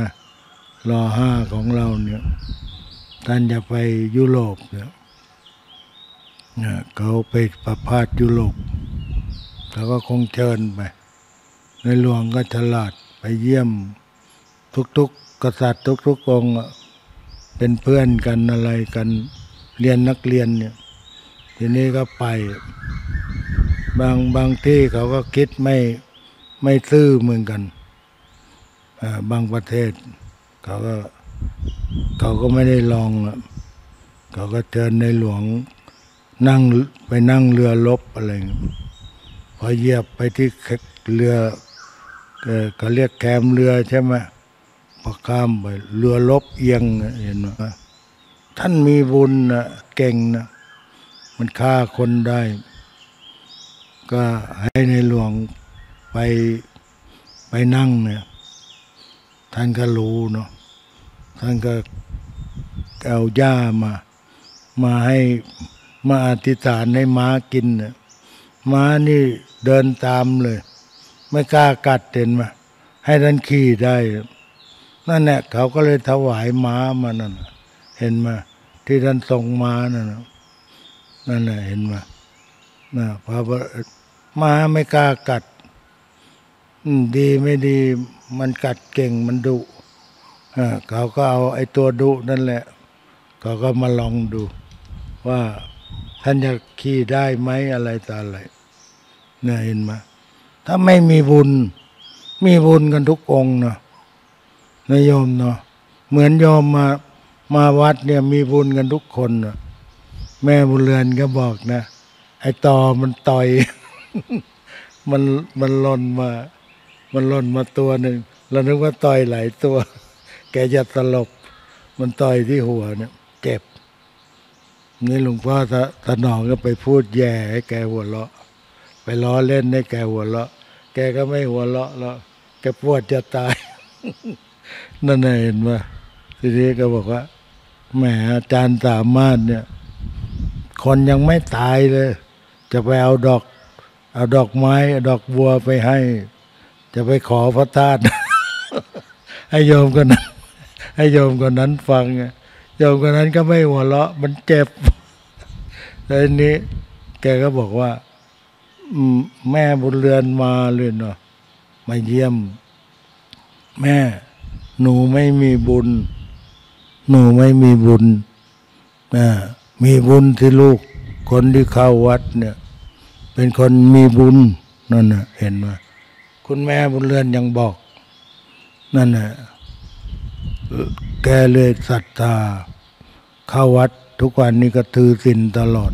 รอ5ของเราเนี่ยท่านจะไปยุโรปเนี่ยเขาไปประพาสยุโรปเขาก็คงเชิญไปในหลวงก็ฉลาดไปเยี่ยมทุกๆกษัตริย์ทุกๆองค์เป็นเพื่อนกันอะไรกันเรียนนักเรียนเนี่ยทีนี้ก็ไปบางที่เขาก็คิดไม่ซื่อเหมือนกันบางประเทศเขาก็ไม่ได้ลองเขาก็เชิญในหลวงนั่งเรือรบอะไรพอเหยียบไปที่เรือเขาเรียกแคมเรือใช่ไหมพอข้ามไปเรือรบเอียงเห็นไหมท่านมีบุญนะเก่งนะมันฆ่าคนได้ก็ให้ในหลวงไปนั่งเนี่ยท่านก็รู้เนาะท่านก็เอาหญ้ามาให้มาอธิษฐานให้ม้ากินเนี่ยม้านี่เดินตามเลยไม่กล้ากัดเห็นมาให้ท่านขี่ได้นั่นแหละเขาก็เลยถวายม้ามานั่นเห็นมาที่ท่านทรงม้านั่นแหละเห็นมาพระม้าไม่กล้ากัด ดีไม่ดีมันกัดเก่งมันดุเขาก็เอาไอ้ตัวดุนั่นแหละเขาก็มาลองดูว่าท่านจะขี่ได้ไหมอะไรต่ออะไรเนี่ยเห็นไหมถ้าไม่มีบุญมีบุญกันทุกองค์เนาะนายโยมเนาะเหมือนโยมมาวัดเนี่ยมีบุญกันทุกคนเนาะแม่บุญเรือนก็บอกนะไอ้ต่อมันต่อย มันหล่นมาตัวหนึ่งเรานึกว่าต่อยหลายตัว แกจะตลบมันต่อยที่หัวเนี่ยเจ็บนี่หลวงพ่อถนอมก็ไปพูดแย่ให้แกหัวเราะไปล้อเล่นให้แกหัวเราะแกก็ไม่หัวเราะแล้วแกปวดจะตาย นั่นเองว่าทีนี้ก็บอกว่าแหมอาจารย์สามารถเนี่ยคนยังไม่ตายเลยจะไปเอาดอกไม้ดอกบัวไปให้จะไปขอพระธาตุ ให้โยมคนนั้นให้โยมคนนั้นฟังโยมคนนั้นก็ไม่หัวเราะมันเจ็บแล้วนี้แกก็บอกว่าแม่บุญเรือนมาเลยเนาะมาเยี่ยมแม่หนูไม่มีบุญหนูไม่มีบุญมีบุญที่ลูกคนที่เข้าวัดเนี่ยเป็นคนมีบุญนั่นน่ะเห็นไหมคุณแม่บุญเรือนยังบอกนั่นน่ะแกเลยศรัทธาเข้าวัดทุกวันนี้ก็ถือศีลตลอด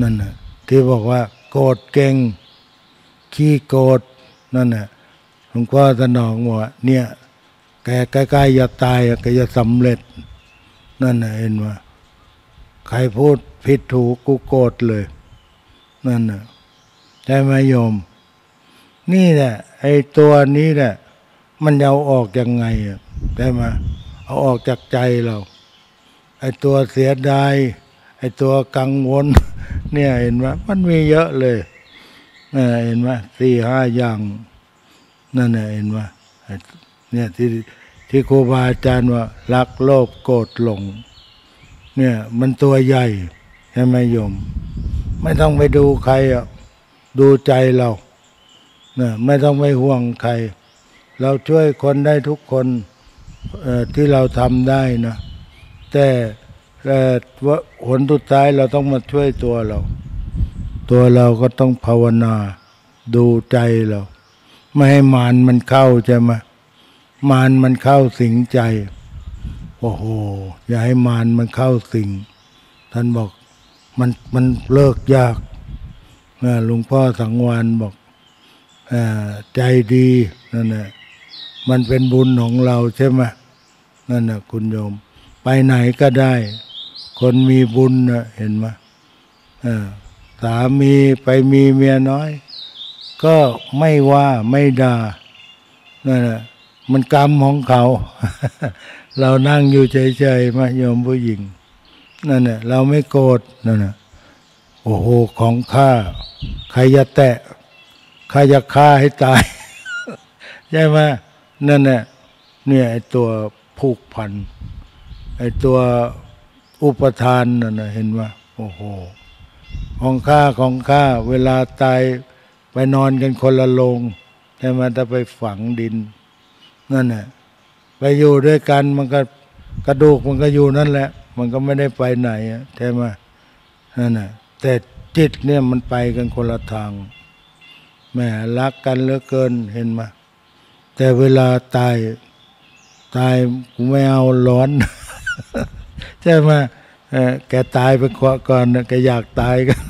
นั่นน่ะที่บอกว่าโกรธเก่งขี้โกรธนั่นน่ะหลวงพ่อถนอมว่าเนี่ยแกใกล้ๆจะตายแกจะสำเร็จนั่นน่ะเห็นไหมใครพูดผิดถูกกูโกรธเลยนั่นน่ะใช่ไหมโยมนี่แหละไอ้ตัวนี้แหละมันเอาออกยังไงอ่ะใช่ไหมเอาออกจากใจเราไอ้ตัวเสียดายไอ้ตัวกังวลเนี่ยเห็นไหมมันมีเยอะเลยเห็นไหม4-5อย่างนั่นน่ะเห็นไหมเนี่ยที่ครูบาอาจารย์ว่ารักโลภโกรธหลงเนี่ยมันตัวใหญ่ใช่ไหมโยมไม่ต้องไปดูใครอ่ะดูใจเราเนี่ยไม่ต้องไปห่วงใครเราช่วยคนได้ทุกคนที่เราทำได้นะแต่ผลสุดท้ายเราต้องมาช่วยตัวเราตัวเราก็ต้องภาวนาดูใจเราไม่ให้มารมันเข้าใช่ไหมมารมันเข้าสิงใจโอ้โหอย่าให้มารมันเข้าสิงท่านบอกมันเลิกยากหลวงพ่อสังวานบอกใจดีนั่นน่ะมันเป็นบุญของเราใช่ไหมนั่นน่ะคุณโยมไปไหนก็ได้คนมีบุญนะเห็นไหมสามีไปมีเมียน้อยก็ไม่ว่าไม่ด่านั่นน่ะมันกรรมของเขา เรานั่งอยู่เฉยๆมาโยมผู้หญิงนั่นน่ะเราไม่โกรธนั่นน่ะโอ้โหของข้าใครจะแตะใครจะฆ่าให้ตาย ใช่ไหมนั่นน่ะเนี่ยไอตัวผูกพันไอตัวอุปทานนั่นน่ะเห็นไหมโอ้โหของข้าเวลาตายไปนอนกันคนละโลงใช่ไหมถ้าไปฝังดินนั่นน่ะไปอยู่ด้วยกันมันก็กระดูกมันก็อยู่นั่นแหละมันก็ไม่ได้ไปไหนใช่ไหมนั่นน่ะแต่จิตเนี่ยมันไปกันคนละทางแหมรักกันเหลือเกินเห็นไหมแต่เวลาตายกูไม่เอาร้อน ใช่ไหมแกตายไปก่อนแกอยากตายกัน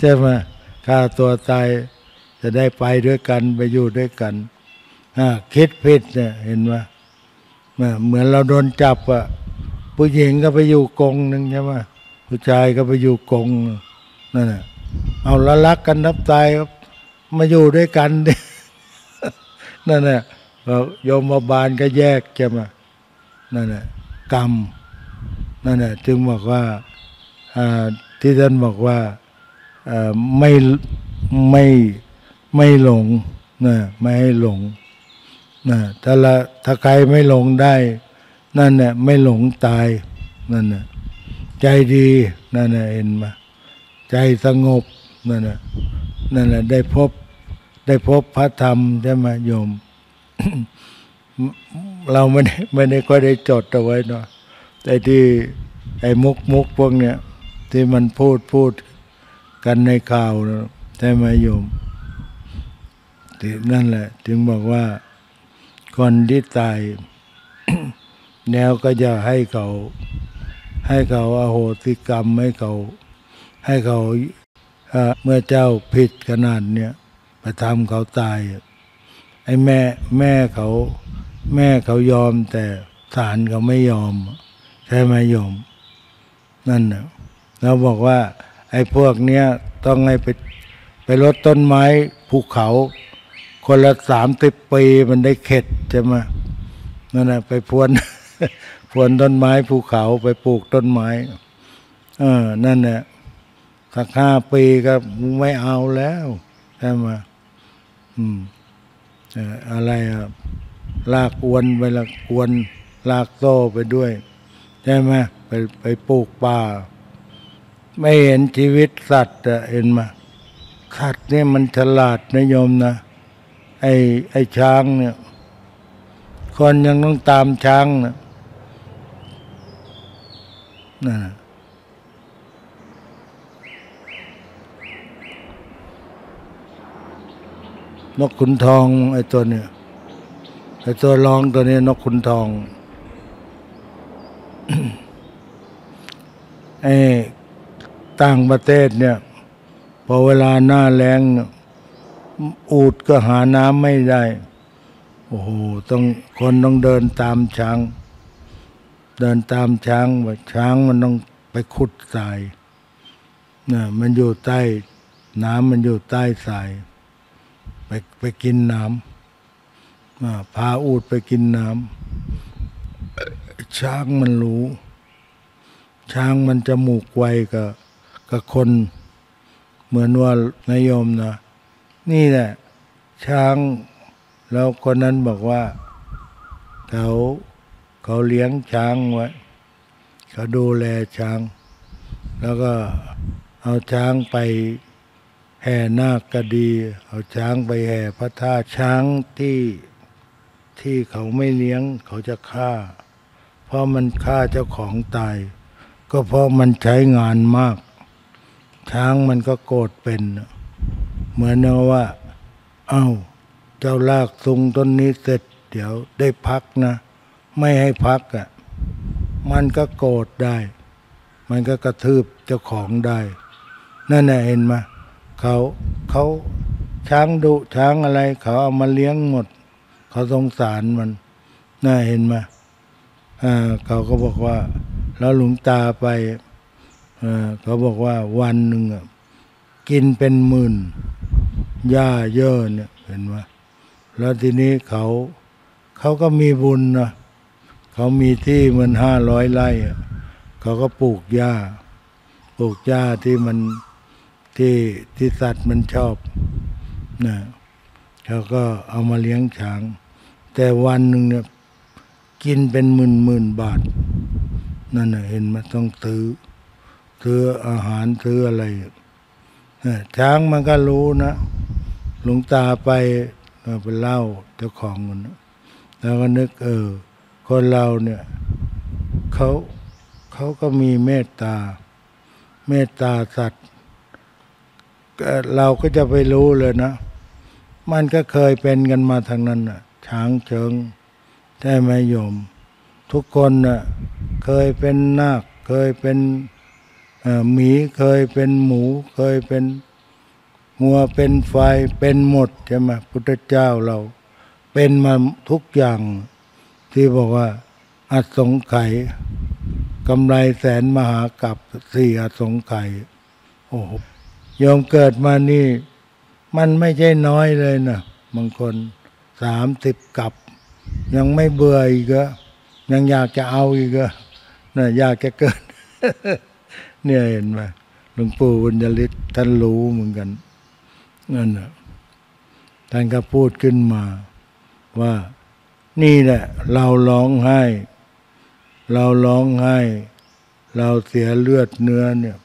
ใช่ไหมฆ่าตัวตายจะได้ไปด้วยกันไปอยู่ด้วยกันคิดผิดเนี่ยเห็นไหมเหมือนเราโดนจับอ่ะผู้หญิงก็ไปอยู่กงหนึ่งใช่ไหมผู้ชายก็ไปอยู่กงนั่นน่ะเอาละรักกันนับตายมาอยู่ด้วยกันดิ นั่นน่ะโยมบาลก็แยกใช่ไหมนั่นน่ะกรรมนั่นน่ะจึงบอกว่าที่ท่านบอกว่าไม่หลงนะไม่ให้หลงนะถ้าใครไม่หลงได้นั่นน่ะไม่หลงตายนั่นน่ะใจดีนั่นน่ะเห็นไหมใจสงบนั่นน่ะได้พบ ได้พบพระธรรมได้มาโยม เราไม่ได้ค่อยได้จดเอาไว้เนาะแต่ที่ไอ้มุกพวกเนี้ยที่มันพูดกันในข่าวได้มาโยมนั่นแหละถึงบอกว่าคนที่ตาย แล้วก็จะให้เขาอโหสิกรรมให้เขาเมื่อเจ้าผิดขนาดเนี้ยไปทำเขาตายไอ้แม่เขายอมแต่ศาลเขาไม่ยอมใช่ไหมโยมนั่นนะเราบอกว่าไอ้พวกเนี้ยต้องให้ไปลดต้นไม้ภูเขาคนละ30 ปีมันได้เข็ดใช่ไหมนั่นนะไปพวนต้นไม้ภูเขาไปปลูกต้นไม้นั่นแหละสัก5 ปีก็ไม่เอาแล้วใช่ไหมอะไรครับลากอวนไปละกวนลากโซ่ไปด้วยใช่ไหมไปปลูกป่าไม่เห็นชีวิตสัตว์เห็นไหมสัตว์เนี่ยมันฉลาดนะโยมนะไอ้ช้างเนี่ยคนยังต้องตามช้างนะนั่นนกขุนทองไอ้ตัวเนี่ยไอ้ตัวร้องตัวนี้นกขุนทอง ไอ้ต่างประเทศเนี่ยพอเวลาหน้าแล้งอูฐก็หาน้ำไม่ได้โอ้โหคนต้องเดินตามช้างว่าช้างมันต้องไปขุดทรายน่ะมันอยู่ใต้น้ำมันอยู่ใต้ทรายไปกินน้ำพาอูฐไปกินน้ำช้างมันรู้ช้างมันจมูกไวกับคนเหมือนว่านายโยมนะนี่แหละช้างแล้วคนนั้นบอกว่าเขาเลี้ยงช้างไว้เขาดูแลช้างแล้วก็เอาช้างไปแห่นาคก็ดีเอาช้างไปแห่พระธาตุช้างที่เขาไม่เลี้ยงเขาจะฆ่าเพราะมันฆ่าเจ้าของตายก็เพราะมันใช้งานมากช้างมันก็โกรธเป็นเหมือนว่าเอ้าเจ้าลากซุงต้นนี้เสร็จเดี๋ยวได้พักนะไม่ให้พักอ่ะมันก็โกรธได้มันก็กระทืบเจ้าของได้นั่นแหละเห็นไหมเขาช้างดุช้างอะไรเขาเอามาเลี้ยงหมดเขาสงสารมันน่าเห็นไหมเขาก็บอกว่าแล้วหลวงตาไปเขาบอกว่าวันหนึ่งกินเป็น10,000หญ้าเยอะเนี่ยเห็นไหมแล้วทีนี้เขาก็มีบุญนะเขามีที่มัน500 ไร่เขาก็ปลูกหญ้าที่มันที่สัตว์มันชอบนะเขาก็เอามาเลี้ยงช้างแต่วันหนึ่งเนี่ยกินเป็นหมื่นบาทนั่นน่ะเห็นมันต้องซื้ออาหารซื้ออะไรช้างมันก็รู้นะหลวงตาไปเล่าเจ้าของมันแล้วก็นึกคนเราเนี่ยเขาก็มีเมตตาสัตว์เราก็จะไปรู้เลยนะมันก็เคยเป็นกันมาทางนั้นน่ะช้างเชิงใช่ไหมโยมทุกคนน่ะเคยเป็นนาคเคยเป็นหมีเคยเป็นหมูเคยเป็นงัวเป็นควายเป็นหมดใช่ไหมพุทธเจ้าเราเป็นมาทุกอย่างที่บอกว่าอสงไขยกำไรแสนมหากัปสี่อสงไขยโอ้โหโยมเกิดมานี่มันไม่ใช่น้อยเลยนะบางคน30 กับยังไม่เบื่ออีกก็ยังอยากจะเอาอีกก็น่ะอยากจะเกิด เนี่ยเห็นไหมหลวงปู่บุญญฤทธิ์ท่านรู้เหมือนกันนั่นน่ะท่านก็พูดขึ้นมาว่านี่แหละเราร้องไห้เราเสียเลือดเนื้อเนี่ย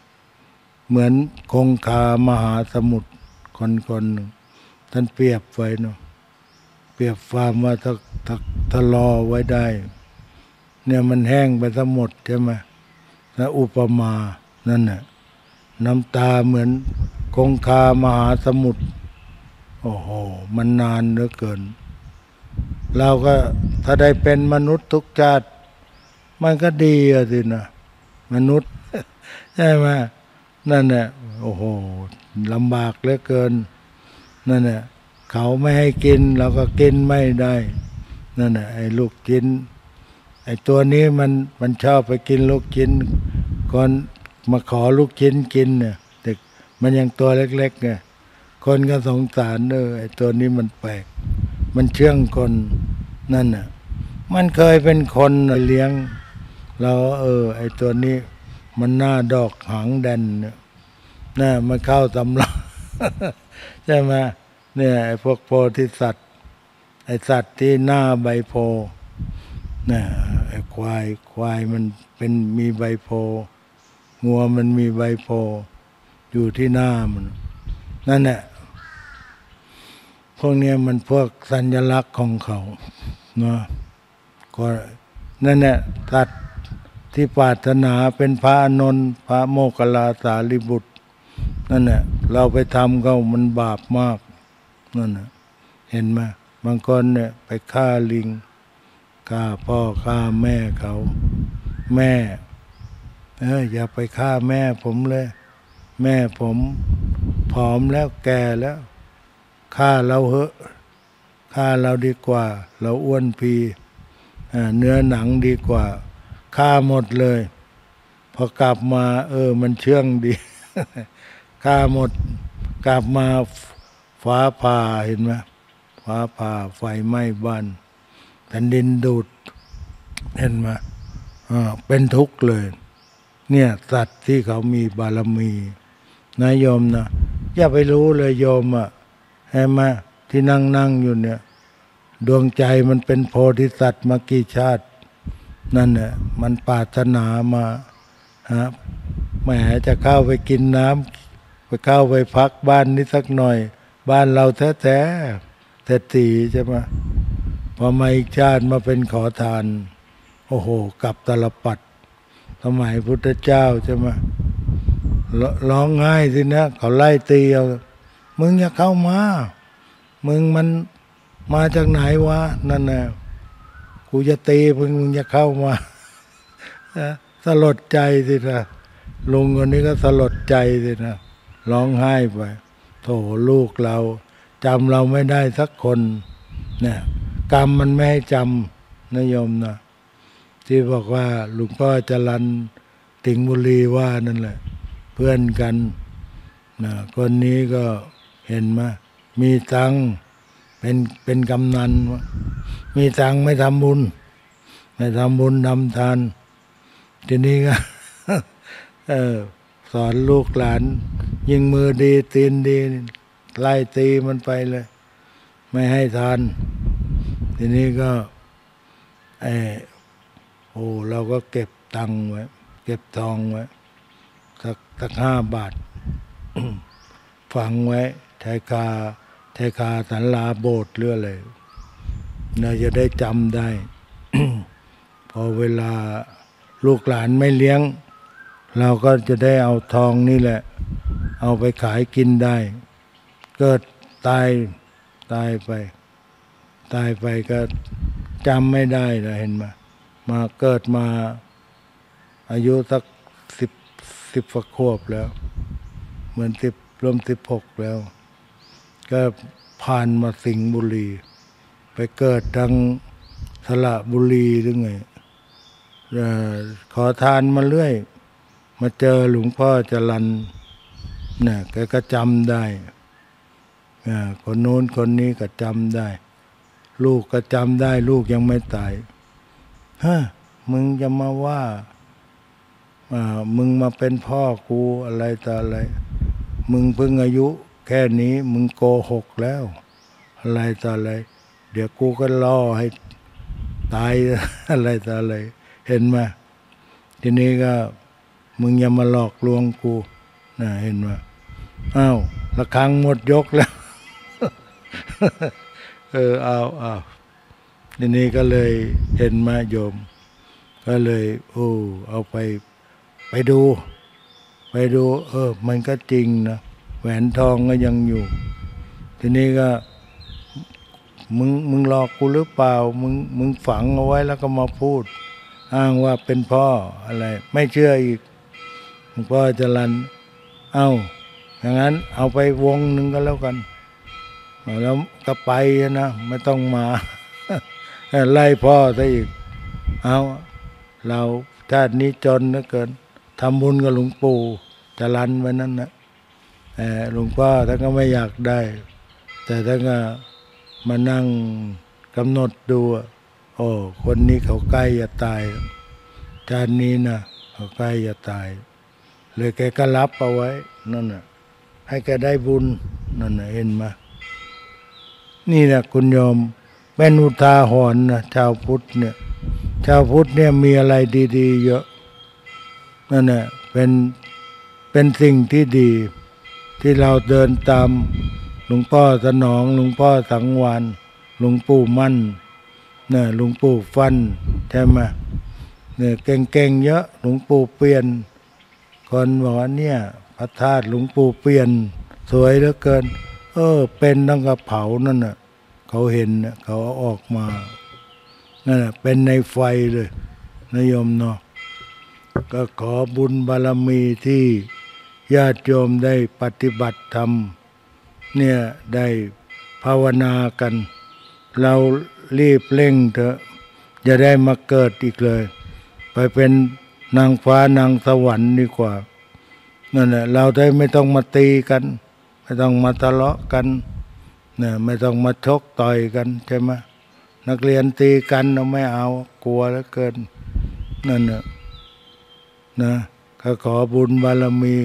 เหมือนคงคามหาสมุทรคนหนึ่ง ท่านเปรียบไว้เนาะเปรียบฟาร์มว่าถ้ารอไว้ได้เนี่ยมันแห้งไปทั้งหมดใช่ไหมนะอุปมานั่นน่ะน้ำตาเหมือนคงคามหาสมุทรโอ้โหมันนานเหลือเกินเราก็ถ้าได้เป็นมนุษย์ทุกชาติมันก็ดีอะสินะมนุษย์ใช่ไหมนั่นแหละโอ้โหลำบากเหลือเกินนั่นแหละเขาไม่ให้กินเราก็กินไม่ได้นั่นแหละไอ้ลูกกินไอ้ตัวนี้มันชอบไปกินลูกกินคนมาขอลูกกินกินเนี่ยแต่มันยังตัวเล็กๆไงคนก็สงสารเนอไอ้ตัวนี้มันแปลกมันเชื่องคนนั่นน่ะมันเคยเป็นคนเลี้ยงเราไอ้ตัวนี้มันหน้าดอกหางแดนเนี่ยน่ะมันเข้าตำราใช่ไหมเนี่ยไอ้พวกโพธิสัตว์ไอ้สัตว์ที่หน้าใบโพเนี่ยไอ้ควายมันเป็นมีใบโพงัวมันมีใบโพอยู่ที่หน้ามันนั่นแหละพวกนี้มันพวกสัญลักษณ์ของเขาเนาะก็นั่นแหละสัตว์ที่ปรารถนาเป็นพระอานนท์พระโมคคัลลาสารีบุตรนั่นแหละเราไปทำเขามันบาปมากนั่นแหละเห็นไหมบางคนเนี่ยไปฆ่าลิงฆ่าพ่อฆ่าแม่เขาแม่อย่าไปฆ่าแม่ผมเลยแม่ผมผอมแล้วแก่แล้วฆ่าเราเหอะฆ่าเราดีกว่าเราอ้วนพีเนื้อหนังดีกว่าฆ่าหมดเลยพอกลับมามันเชื่องดี ฆ่าหมดกลับมาฟ้าผ่าเห็นไหมฟ้าผ่าไฟไหม้บ้านแผ่นดินดูดเห็นไหมเป็นทุกข์เลยเนี่ยสัตว์ที่เขามีบารมีนะโยมนะอย่าไปรู้เลยโยมอ่ะเห็นไหมที่นั่งอยู่เนี่ยดวงใจมันเป็นโพธิสัตว์มากี่ชาตินั่นแหละมันปรารถนามาฮะแหมจะเข้าไปกินน้ำไปเข้าไปพักบ้านนิดสักหน่อยบ้านเราแท้ตีใช่ไหมพอมาอีกชาติมาเป็นขอทานโอ้โหกลับตลปัดสมัยพุทธเจ้าใช่ไหมร้องไห้สินะเขาไล่ตีเอามึงอย่าเข้ามามึงมันมาจากไหนวะนั่นน่ะกูจะตีมึงอย่าเข้ามาสลดใจสินะลุงคนนี้ก็สลดใจสินะร้องไห้ไปโถลูกเราจำเราไม่ได้สักคนเนี่ยกรรมมันไม่ให้จำนะโยมนะที่บอกว่าหลวงพ่อจรัญติงบุรีว่านั่นแหละเพื่อนกันนะคนนี้ก็เห็นมามีตังเป็นกำนันมีตังไม่ทำบุญทำทานทีนี้ก็สอนลูกหลานยิงมือดีตีนดีไล่ตีมันไปเลยไม่ให้ทานทีนี้ก็เราก็เก็บตังไว้เก็บทองไว้สัก5 บาท ฝังไว้ชายคาศาลาโบสถ์เรื่อยเลยน่าจะได้จำได้ พอเวลาลูกหลานไม่เลี้ยงเราก็จะได้เอาทองนี่แหละเอาไปขายกินได้เกิดตายไปก็จำไม่ได้นะเห็นไหมมาเกิดมาอายุสักสิบกว่าขวบแล้วเหมือนรวม16แล้วก็ผ่านมาสิงห์บุรีไปเกิดทางสระบุรีหรือไงขอทานมาเรื่อยมาเจอหลวงพ่อจรัญเนี่ยแกก็จำได้คนโน้นคนนี้ก็จำได้ลูกก็จำได้ลูกยังไม่ตายฮะมึงจะมาว่ามึงมาเป็นพ่อกูอะไรต่ออะไรมึงเพิ่งอายุแค่นี้มึงโกหกแล้วอะไรต่ออะไรเดี๋ยวกูก็ล่อให้ตายอะไรต่ออะไรเห็นไหมทีนี้ก็มึงอย่ามาหลอกลวงกูนะเห็นไหมอ้าวละครั้งหมดยกแล้ว เอาทีนี้ก็เลยเห็นมาโยมก็เลยเอาไปดูมันก็จริงนะแหวนทองก็ยังอยู่ทีนี้ก็มึงหลอกกูหรือเปล่ามึงฝังเอาไว้แล้วก็มาพูดอ้างว่าเป็นพ่ออะไรไม่เชื่ออีกหลวงพ่อจรัญเอาอย่างนั้นเอาไปวงหนึ่งก็แล้วกันแล้วก็ไปนะไม่ต้องมาไล่พ่อซะอีกเอาเราชาตินี้จนเหลือเกินทำบุญกับหลวงปู่จรัญไว้นั่นนะหลวงพ่อท่านก็ไม่อยากได้แต่ท่านก็มานั่งกำหนดดูคนนี้เขาใกล้จะตายชาตินี้นะเขาใกล้จะตายเลยแกก็รับเอาไว้นั่นน่ะให้แกได้บุญนั่นน่ะเห็นมานี่นะคุณโยมเป็นอุทาหรณ์นะชาวพุทธเนี่ยมีอะไรดีๆเยอะนั่นน่ะเป็นสิ่งที่ดีที่เราเดินตามหลวงพ่อสนองหลวงพ่อสังวานหลวงปู่มั่นเนี่ยหลวงปู่ฟันใช่ไหมเนี่ยเก่งๆเยอะหลวงปู่เปลี่ยนคนบอกว่าเนี่ยพระธาตุหลวงปู่เปลี่ยนสวยเหลือเกินเป็นตั้งกระเผานั่นน่ะเขาเห็นเขาเอาออกมานั่นน่ะเป็นในไฟเลยนะโยมเนาะก็ขอบุญบารมีที่ญาติโยมได้ปฏิบัติธรรมเนี่ยได้ภาวนากันเรารีบเร่งเถอะอย่าได้มาเกิดอีกเลยไปเป็นนางฟ้านางสวรรค์ดีกว่านั่นแหละเราได้ไม่ต้องมาตีกันไม่ต้องมาทะเลาะกันเนี่ยไม่ต้องมาชกต่อยกันใช่ไหมนักเรียนตีกันเราไม่เอากลัวเหลือเกินนั่นเนี่ยนะก็ขอบุญบารมี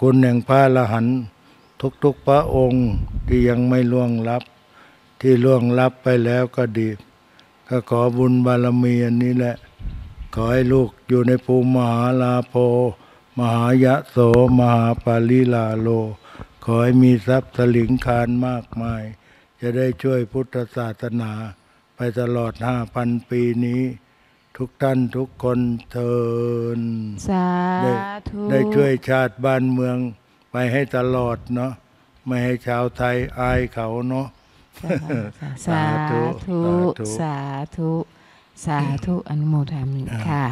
คุณแห่งพระอรหันต์ทุกๆพระองค์ที่ยังไม่ล่วงลับที่ล่วงลับไปแล้วก็ดีก็ขอบุญบารมีอันนี้แหละขอให้ลูกอยู่ในภูมิมหาลาโภมหายะโสมหาปาลิลาโลขอให้มีทรัพย์สลิงคารมากมายจะได้ช่วยพุทธศาสนาไปตลอด 5,000 ปีนี้ทุกท่านทุกคนเถิดได้ช่วยชาติบ้านเมืองไปให้ตลอดเนาะไม่ให้ชาวไทยอายเขาเนาะสาธุสาธุอนุโมทนาค่ะ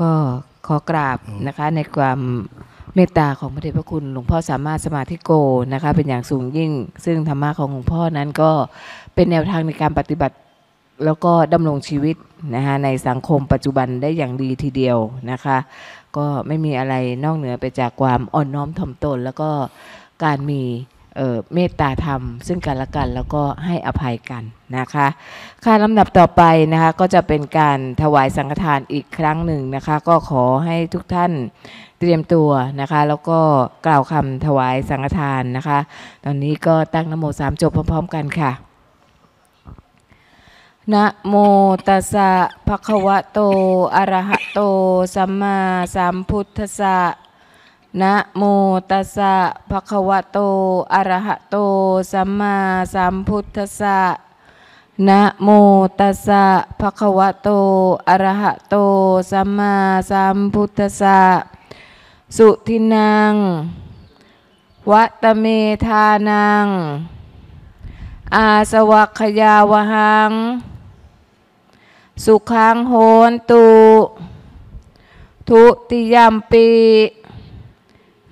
ก็ขอกราบนะคะในความเมตตาของพระเดชพระคุณหลวงพ่อสามารถสมาธิโกนะคะเป็นอย่างสูงยิ่งซึ่งธรรมะของหลวงพ่อนั้นก็เป็นแนวทางในการปฏิบัติแล้วก็ดำรงชีวิตนะคะในสังคมปัจจุบันได้อย่างดีทีเดียวนะคะก็ไม่มีอะไรนอกเหนือไปจากความอ่อนน้อมถ่อมตนแล้วก็การมีเมตตาธรรมซึ่งกันและกันแล้วก็ให้อภัยกันนะคะค่ะลำดับต่อไปนะคะก็จะเป็นการถวายสังฆทานอีกครั้งหนึ่งนะคะก็ขอให้ทุกท่านเตรียมตัวนะคะแล้วก็กล่าวคำถวายสังฆทานนะคะตอนนี้ก็ตั้งนะโมสามจบพร้อมๆกันค่ะนะโมตัสสะภะคะวะโตอะระหะโตสัมมาสัมพุทธัสสะนะโมตัสสะภะคะวะโตอะระหะโตสัมมาสัมพุทธัสสะนะโมตัสสะภะคะวะโตอะระหะโตสัมมาสัมพุทธัสสะสุทินังวัตเมธานังอาสวัคคยาวหังสุขังโหนตุทุติยัมปี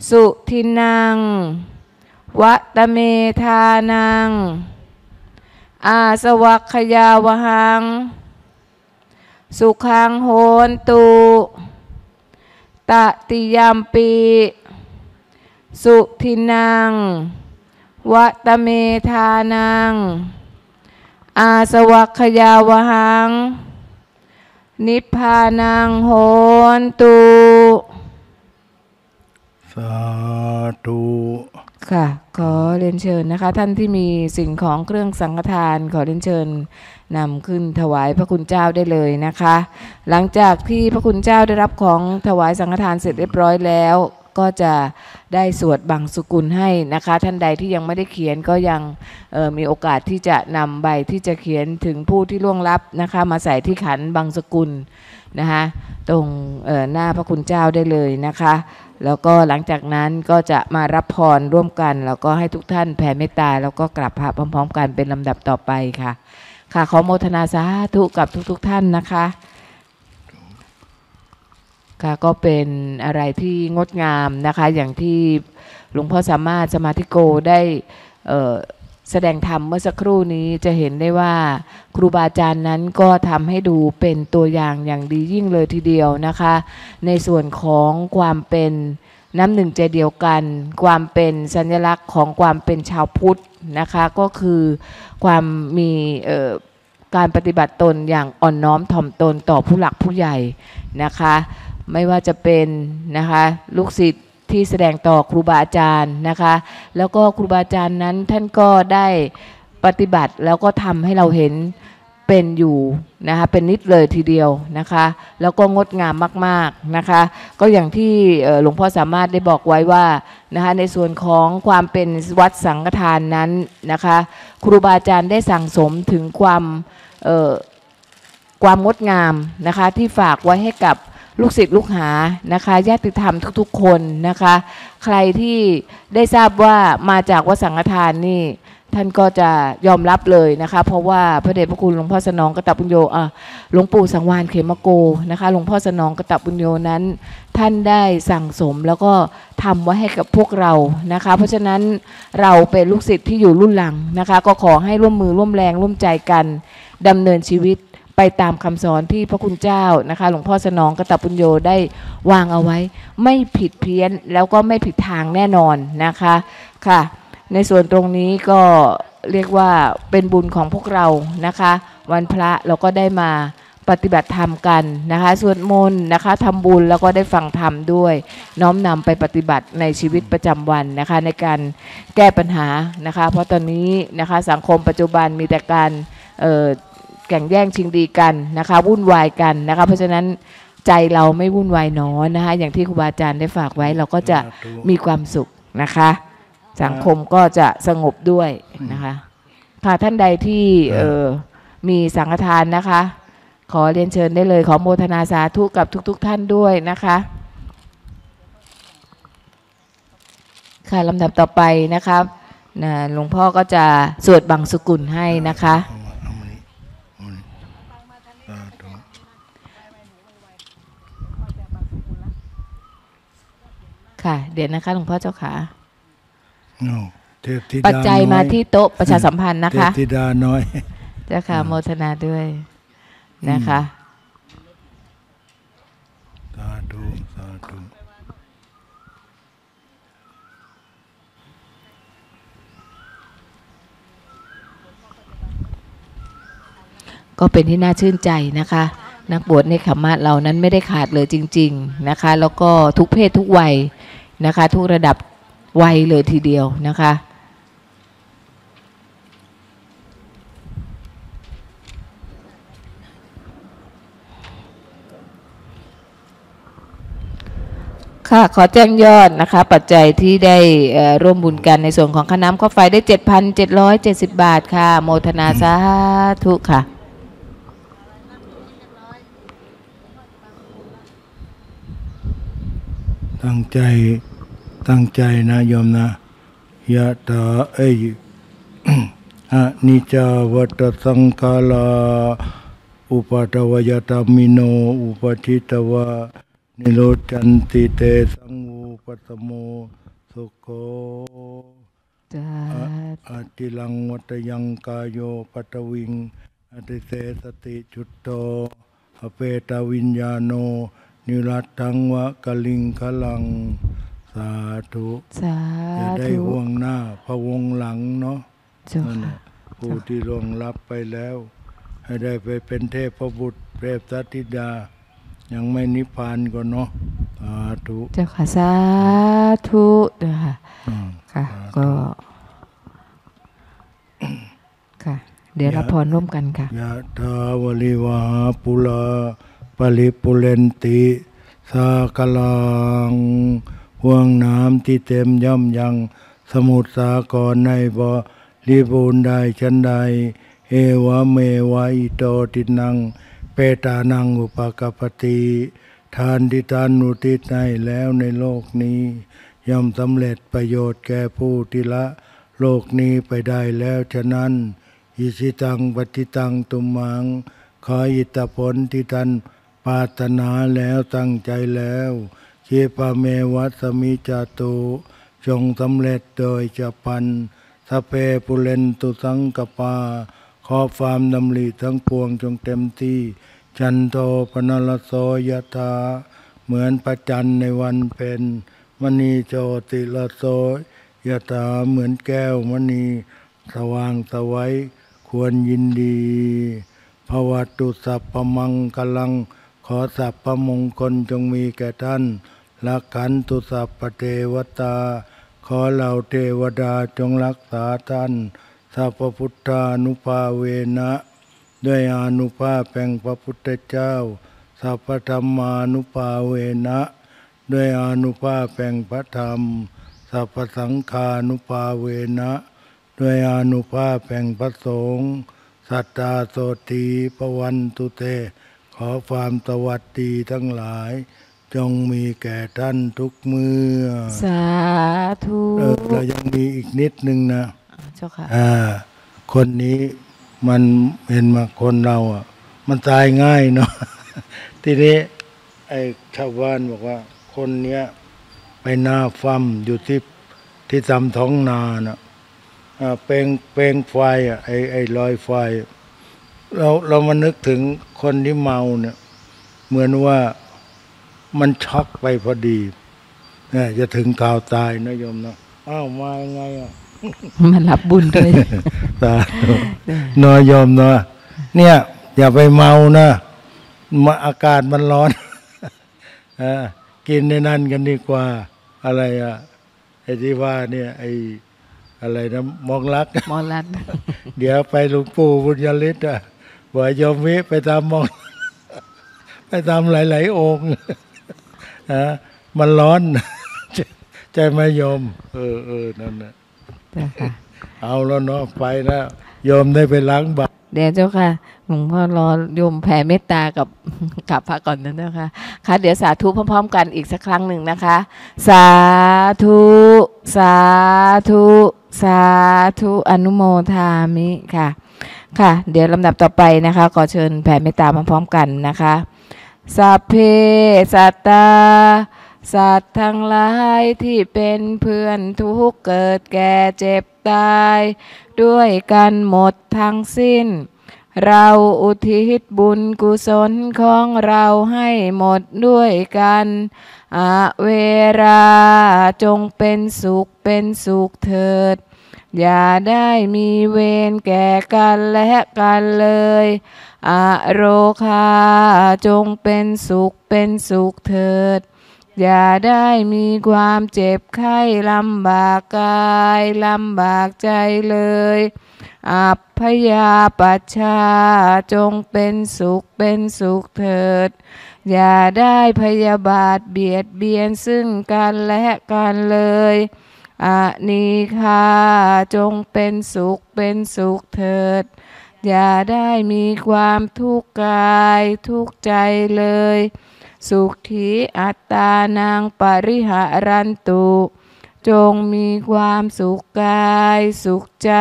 สุทินังวัตเมธานังอาสวัคคยาวหังสุขังโหนตุตติยัมปีสุทินังวัตเมธานังอาสวัคคยาวหังนิพพานังโหนตุสาธุค่ะขอเรียนเชิญนะคะท่านที่มีสิ่งของเครื่องสังฆทานขอเรียนเชิญนำขึ้นถวายพระคุณเจ้าได้เลยนะคะหลังจากที่พระคุณเจ้าได้รับของถวายสังฆทานเสร็จเรียบร้อยแล้ว ก็จะได้สวดบังสุกุลให้นะคะท่านใดที่ยังไม่ได้เขียนก็ยังมีโอกาสที่จะนำใบที่จะเขียนถึงผู้ที่ล่วงลับนะคะมาใส่ที่ขันบังสุกุลนะคะตรงหน้าพระคุณเจ้าได้เลยนะคะแล้วก็หลังจากนั้นก็จะมารับพรร่วมกันแล้วก็ให้ทุกท่านแผ่เมตตาแล้วก็กราบพระพร้อมๆกันเป็นลำดับต่อไปค่ะค่ะขอโมทนาสาธุกับทุกๆท่านนะคะค่ะก็เป็นอะไรที่งดงามนะคะอย่างที่หลวงพ่อสามารถสมาธิโกได้แสดงธรรมเมื่อสักครู่นี้จะเห็นได้ว่าครูบาอาจารย์นั้นก็ทำให้ดูเป็นตัวอย่างอย่างดียิ่งเลยทีเดียวนะคะในส่วนของความเป็นน้ำหนึ่งใจเดียวกันความเป็นสัญลักษณ์ของความเป็นชาวพุทธนะคะก็คือความมีการปฏิบัติตนอย่างอ่อนน้อมถ่อมตนต่อผู้หลักผู้ใหญ่นะคะไม่ว่าจะเป็นนะคะลูกศิษย์ที่แสดงต่อครูบาอาจารย์นะคะแล้วก็ครูบาอาจารย์นั้นท่านก็ได้ปฏิบัติแล้วก็ทำให้เราเห็นเป็นอยู่นะคะเป็นนิดเลยทีเดียวนะคะแล้วก็งดงามมากๆนะคะก็อย่างที่หลวงพ่อสามารถได้บอกไว้ว่านะคะในส่วนของความเป็นวัดสังฆทานนั้นนะคะครูบาอาจารย์ได้สั่งสมถึงความงดงามนะคะที่ฝากไว้ให้กับลูกศิษย์ลูกหานะคะญาติธรรมทุกๆคนนะคะใครที่ได้ทราบว่ามาจากวัดสังฆทานนี่ท่านก็จะยอมรับเลยนะคะเพราะว่าพระเดชพระคุณหลวงพ่อสนองกตปุญโญหลวงปู่สังวานเขมโกนะคะหลวงพ่อสนองกตปุญโญนั้นท่านได้สั่งสมแล้วก็ทำไว้ให้กับพวกเรานะคะเพราะฉะนั้นเราเป็นลูกศิษย์ที่อยู่รุ่นหลังนะคะก็ขอให้ร่วมมือร่วมแรงร่วมใจกันดำเนินชีวิตไปตามคำสอนที่พระคุณเจ้านะคะหลวงพ่อสนองกตปุญโญได้วางเอาไว้ไม่ผิดเพี้ยนแล้วก็ไม่ผิดทางแน่นอนนะคะค่ะในส่วนตรงนี้ก็เรียกว่าเป็นบุญของพวกเรานะคะวันพระเราก็ได้มาปฏิบัติธรรมกันนะคะสวดมนต์นะคะทำบุญแล้วก็ได้ฟังธรรมด้วยน้อมนำไปปฏิบัติในชีวิตประจำวันนะคะในการแก้ปัญหานะคะเพราะตอนนี้นะคะสังคมปัจจุบันมีแต่การแข่งแย่งชิงดีกันนะคะวุ่นวายกันนะคะเพราะฉะนั้นใจเราไม่วุ่นวายหนอนะคะอย่างที่ครูบาอาจารย์ได้ฝากไว้เราก็จะมีความสุขนะคะสังคมก็จะสงบด้วยนะคะค่ะท่านใดที่มีสังฆทานนะคะขอเรียนเชิญได้เลยขอโมทนาสาธุกับทุกๆท่านด้วยนะคะค่ะลำดับต่อไปนะครับหลวงพ่อก็จะสวดบังสุกุลให้นะคะค่ะเดี๋ยวนะคะหลวงพ่อเจ้าขาปัจจัยมาที่โต๊ะประชาสัมพันธ์นะคะเทพธิดาน้อยเจ้าค่ะโมทนาด้วยนะคะสาธุสาธุก็เป็นที่น่าชื่นใจนะคะนักบวชในขมาศเรานั้นไม่ได้ขาดเลยจริงๆนะคะแล้วก็ทุกเพศทุกวัยนะคะทุกระดับวัยเลยทีเดียวนะคะค่ะขอแจ้งยอดนะคะปัจจัยที่ได้ร่วมบุญกันในส่วนของค่าน้ำค่าไฟได้ 7,770 บาทค่ะโมทนาสาธุค่ะตั้งใจนะโยมนะยะตาอะนิจาวตสังขารอุปาทวยตามิโนอุปทิตวะนิโรจันติเตสังวูปตโมสุโขอะติลังวัตยังกายโยปตวิงอติเสสติจุตโตอเปตวิญญาโนนิรัตถังวะกลิงขลังสาธุจะได้ห่วงหน้าพะวงหลังเนาะผู้ที่ล่วงลับไปแล้วให้ได้ไปเป็นเทพบุตรเทพธิดายังไม่นิพพานก็เนาะสาธุเจ้าค่ะสาธุนะคะค่ะก็ค่ะเดี๋ยวรับพรร่วมกันค่ะยะถาวริวาปุราปริปุเรนติสากลัง ห่วงน้ำที่เต็มย่อมยังสมุทรสาครในบ่ริบูรณ์ได้ชั้นใดเอวะเมวะอิโตตินังเปตานังอุปกัปปติทานที่ทานอุทิศให้แล้วในโลกนี้ย่อมสำเร็จประโยชน์แก่ผู้ที่ละโลกนี้ไปได้แล้วฉะนั้นอิสิตังปฏิตังตุมังขออิทธิผลที่ท่านปรารถนาแล้วตั้งใจแล้วเชปะเมวัสมิจตุจงสำเร็จโดยจะพันสเปปุเรนตุสังกปาขอความดำริทั้งปวงจงเต็มที่จันโทปนรโสยถาเหมือนพระจันทร์ในวันเพ็ญมณีโชติรโสยถาเหมือนแก้วมณีสว่างสวัยควรยินดีภวัตุสัพพมังคลังขอสัพพมงคลจงมีแก่ท่านละขันตุสัพพเทวตาขอเหล่าเทวดาจงรักษาท่านสัพพุทธานุภาเวนะด้วยอานุภาพแห่งพระพุทธเจ้าสัพพธรรมานุภาเวนะด้วยอานุภาพแห่งพระธรรมสัพพสังฆานุภาเวนะด้วยอานุภาพแห่งพระสงฆ์สัตตาโสตีปวันตุเตขอความสวัสดีทั้งหลายจงมีแก่ท่านทุกเมื่อสาธุเรายังมีอีกนิดนึงนะเจ้าค่ะคนนี้มันเห็นมาคนเราอ่ะมันตายง่ายเนาะ ทีนี้ไอ้ชาวบ้านบอกว่าคนเนี้ยไปหน้าฟั่มอยู่ที่ตำท้องนานะเปลงไฟอ่ะไอ้ลอยไฟเรามานึกถึงคนที่เมาเนี่ยเหมือนว่ามันช็อกไปพอดีเนี่ยจะถึงข่าวตายนะโยมนะอ้าวมายังไงอ่ะมันรับบุญด้วยนอยอมเนาะเนี่ยอย่าไปเมานะมาอากาศมันร้อนกินในนั้นกันดีกว่าอะไรอะไอ้ที่ว่าเนี่ยไอ้อะไรนะมองรักเดี๋ยวไปหลวงปู่บุญญาฤทธิ์อ่ะบ่อยยอมวิไปตามมองไปตามหลายๆองค์มันร้อนใจไม่ยอมเออนั่นนะเอาแล้วเนาะไปนะโยมได้ไปล้างบาตรเดี๋ยวเจ้าค่ะหลวงพ่อรอโยมแผ่เมตตากับพระก่อนนะเจ้าค่ะค่ะเดี๋ยวสาธุพร้อมๆกันอีกสักครั้งหนึ่งนะคะสาธุสาธุสาธุอนุโมทามิค่ะค่ะเดี๋ยวลำดับต่อไปนะคะขอเชิญแผ่เมตตาพร้อมๆกันนะคะสัพเพสัตตาสัตว์ทั้งหลายที่เป็นเพื่อนทุกข์เกิดแก่เจ็บตายด้วยกันหมดทั้งสิ้นเราอุทิศบุญกุศลของเราให้หมดด้วยกันอเวราจงเป็นสุขเถิดอย่าได้มีเวรแก่กันและกันเลยอโรคาจงเป็นสุขเถิดอย่าได้มีความเจ็บไข้ลำบากกายลำบากใจเลยอัพพยาปัชชาจงเป็นสุขเถิดอย่าได้พยาบาทเบียดเบียนซึ่งกันและกันเลยอนีฆาจงเป็นสุขเถิดอย่าได้มีความทุกข์กายทุกข์ใจเลยสุขีอัตตานังปริหารันตุจงมีความสุขกายสุขใจ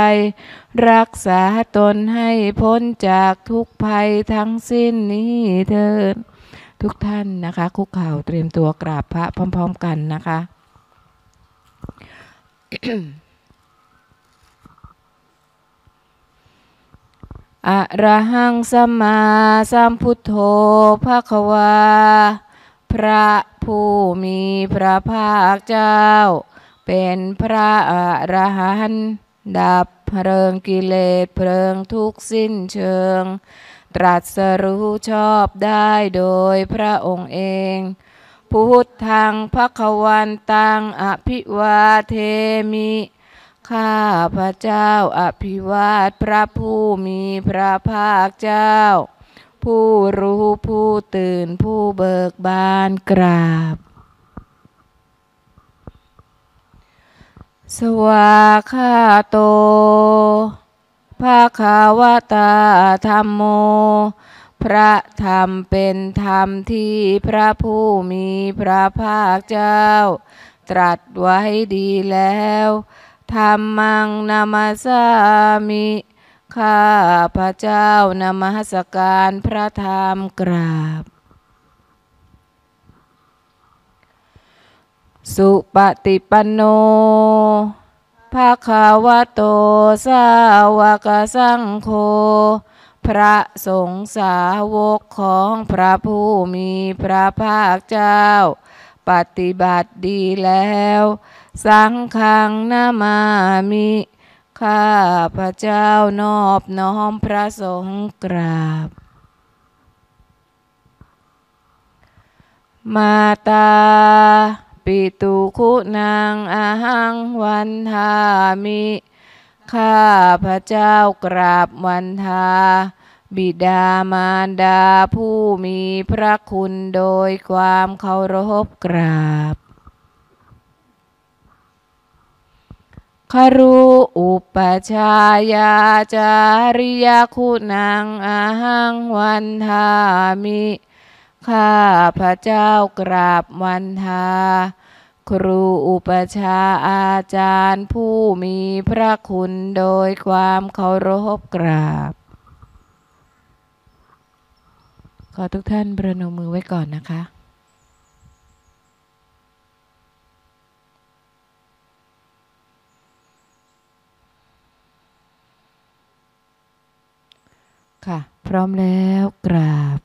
รักษาตนให้พ้นจากทุกภัยทั้งสิ้นนี้เถิดทุกท่านนะคะคุกเข่าเตรียมตัวกราบพระพร้อมๆกันนะคะ อะระหังสัมมาสัมพุทโธภะคะวาพระผู้มีพระภาคเจ้าเป็นพระอรหันต์ดับเพลิงกิเลสเพลิงทุกข์สิ้นเชิงตรัสรู้ชอบได้โดยพระองค์เองพุทธังภะคะวันตังอภิวาเทมิข้าพระเจ้าอภิวาทพระผู้มีพระภาคเจ้าผู้รู้ผู้ตื่นผู้เบิกบานกราบ สวากขาโตภาคาวตาธรรมโมพระธรรมเป็นธรรมที่พระผู้มีพระภาคเจ้าตรัสไว้ดีแล้วธัมมังนามัสสามิข้าพระเจ้านมัสการพระธรรมกราบสุปฏิปันโนภาคาวโตสาวกสังโฆพระสงฆ์สาวกของพระผู้มีพระภาคเจ้าปฏิบัติดีแล้วสังฆังนามามิข้าพระเจ้านอบน้อมพระสงฆ์กราบมาตาปิตุคุณังอะหังวันทามิข้าพระเจ้ากราบวันทาบิดามารดาผู้มีพระคุณโดยความเคารพกราบครุอุปชายาจาริยคุณังอะหังวันทามิข้าพระเจ้ากราบวันทาครูอุปชาอาจารย์ผู้มีพระคุณโดยความเคารพกราบขอทุกท่านประนมมือไว้ก่อนนะคะค่ะพร้อมแล้วกราบ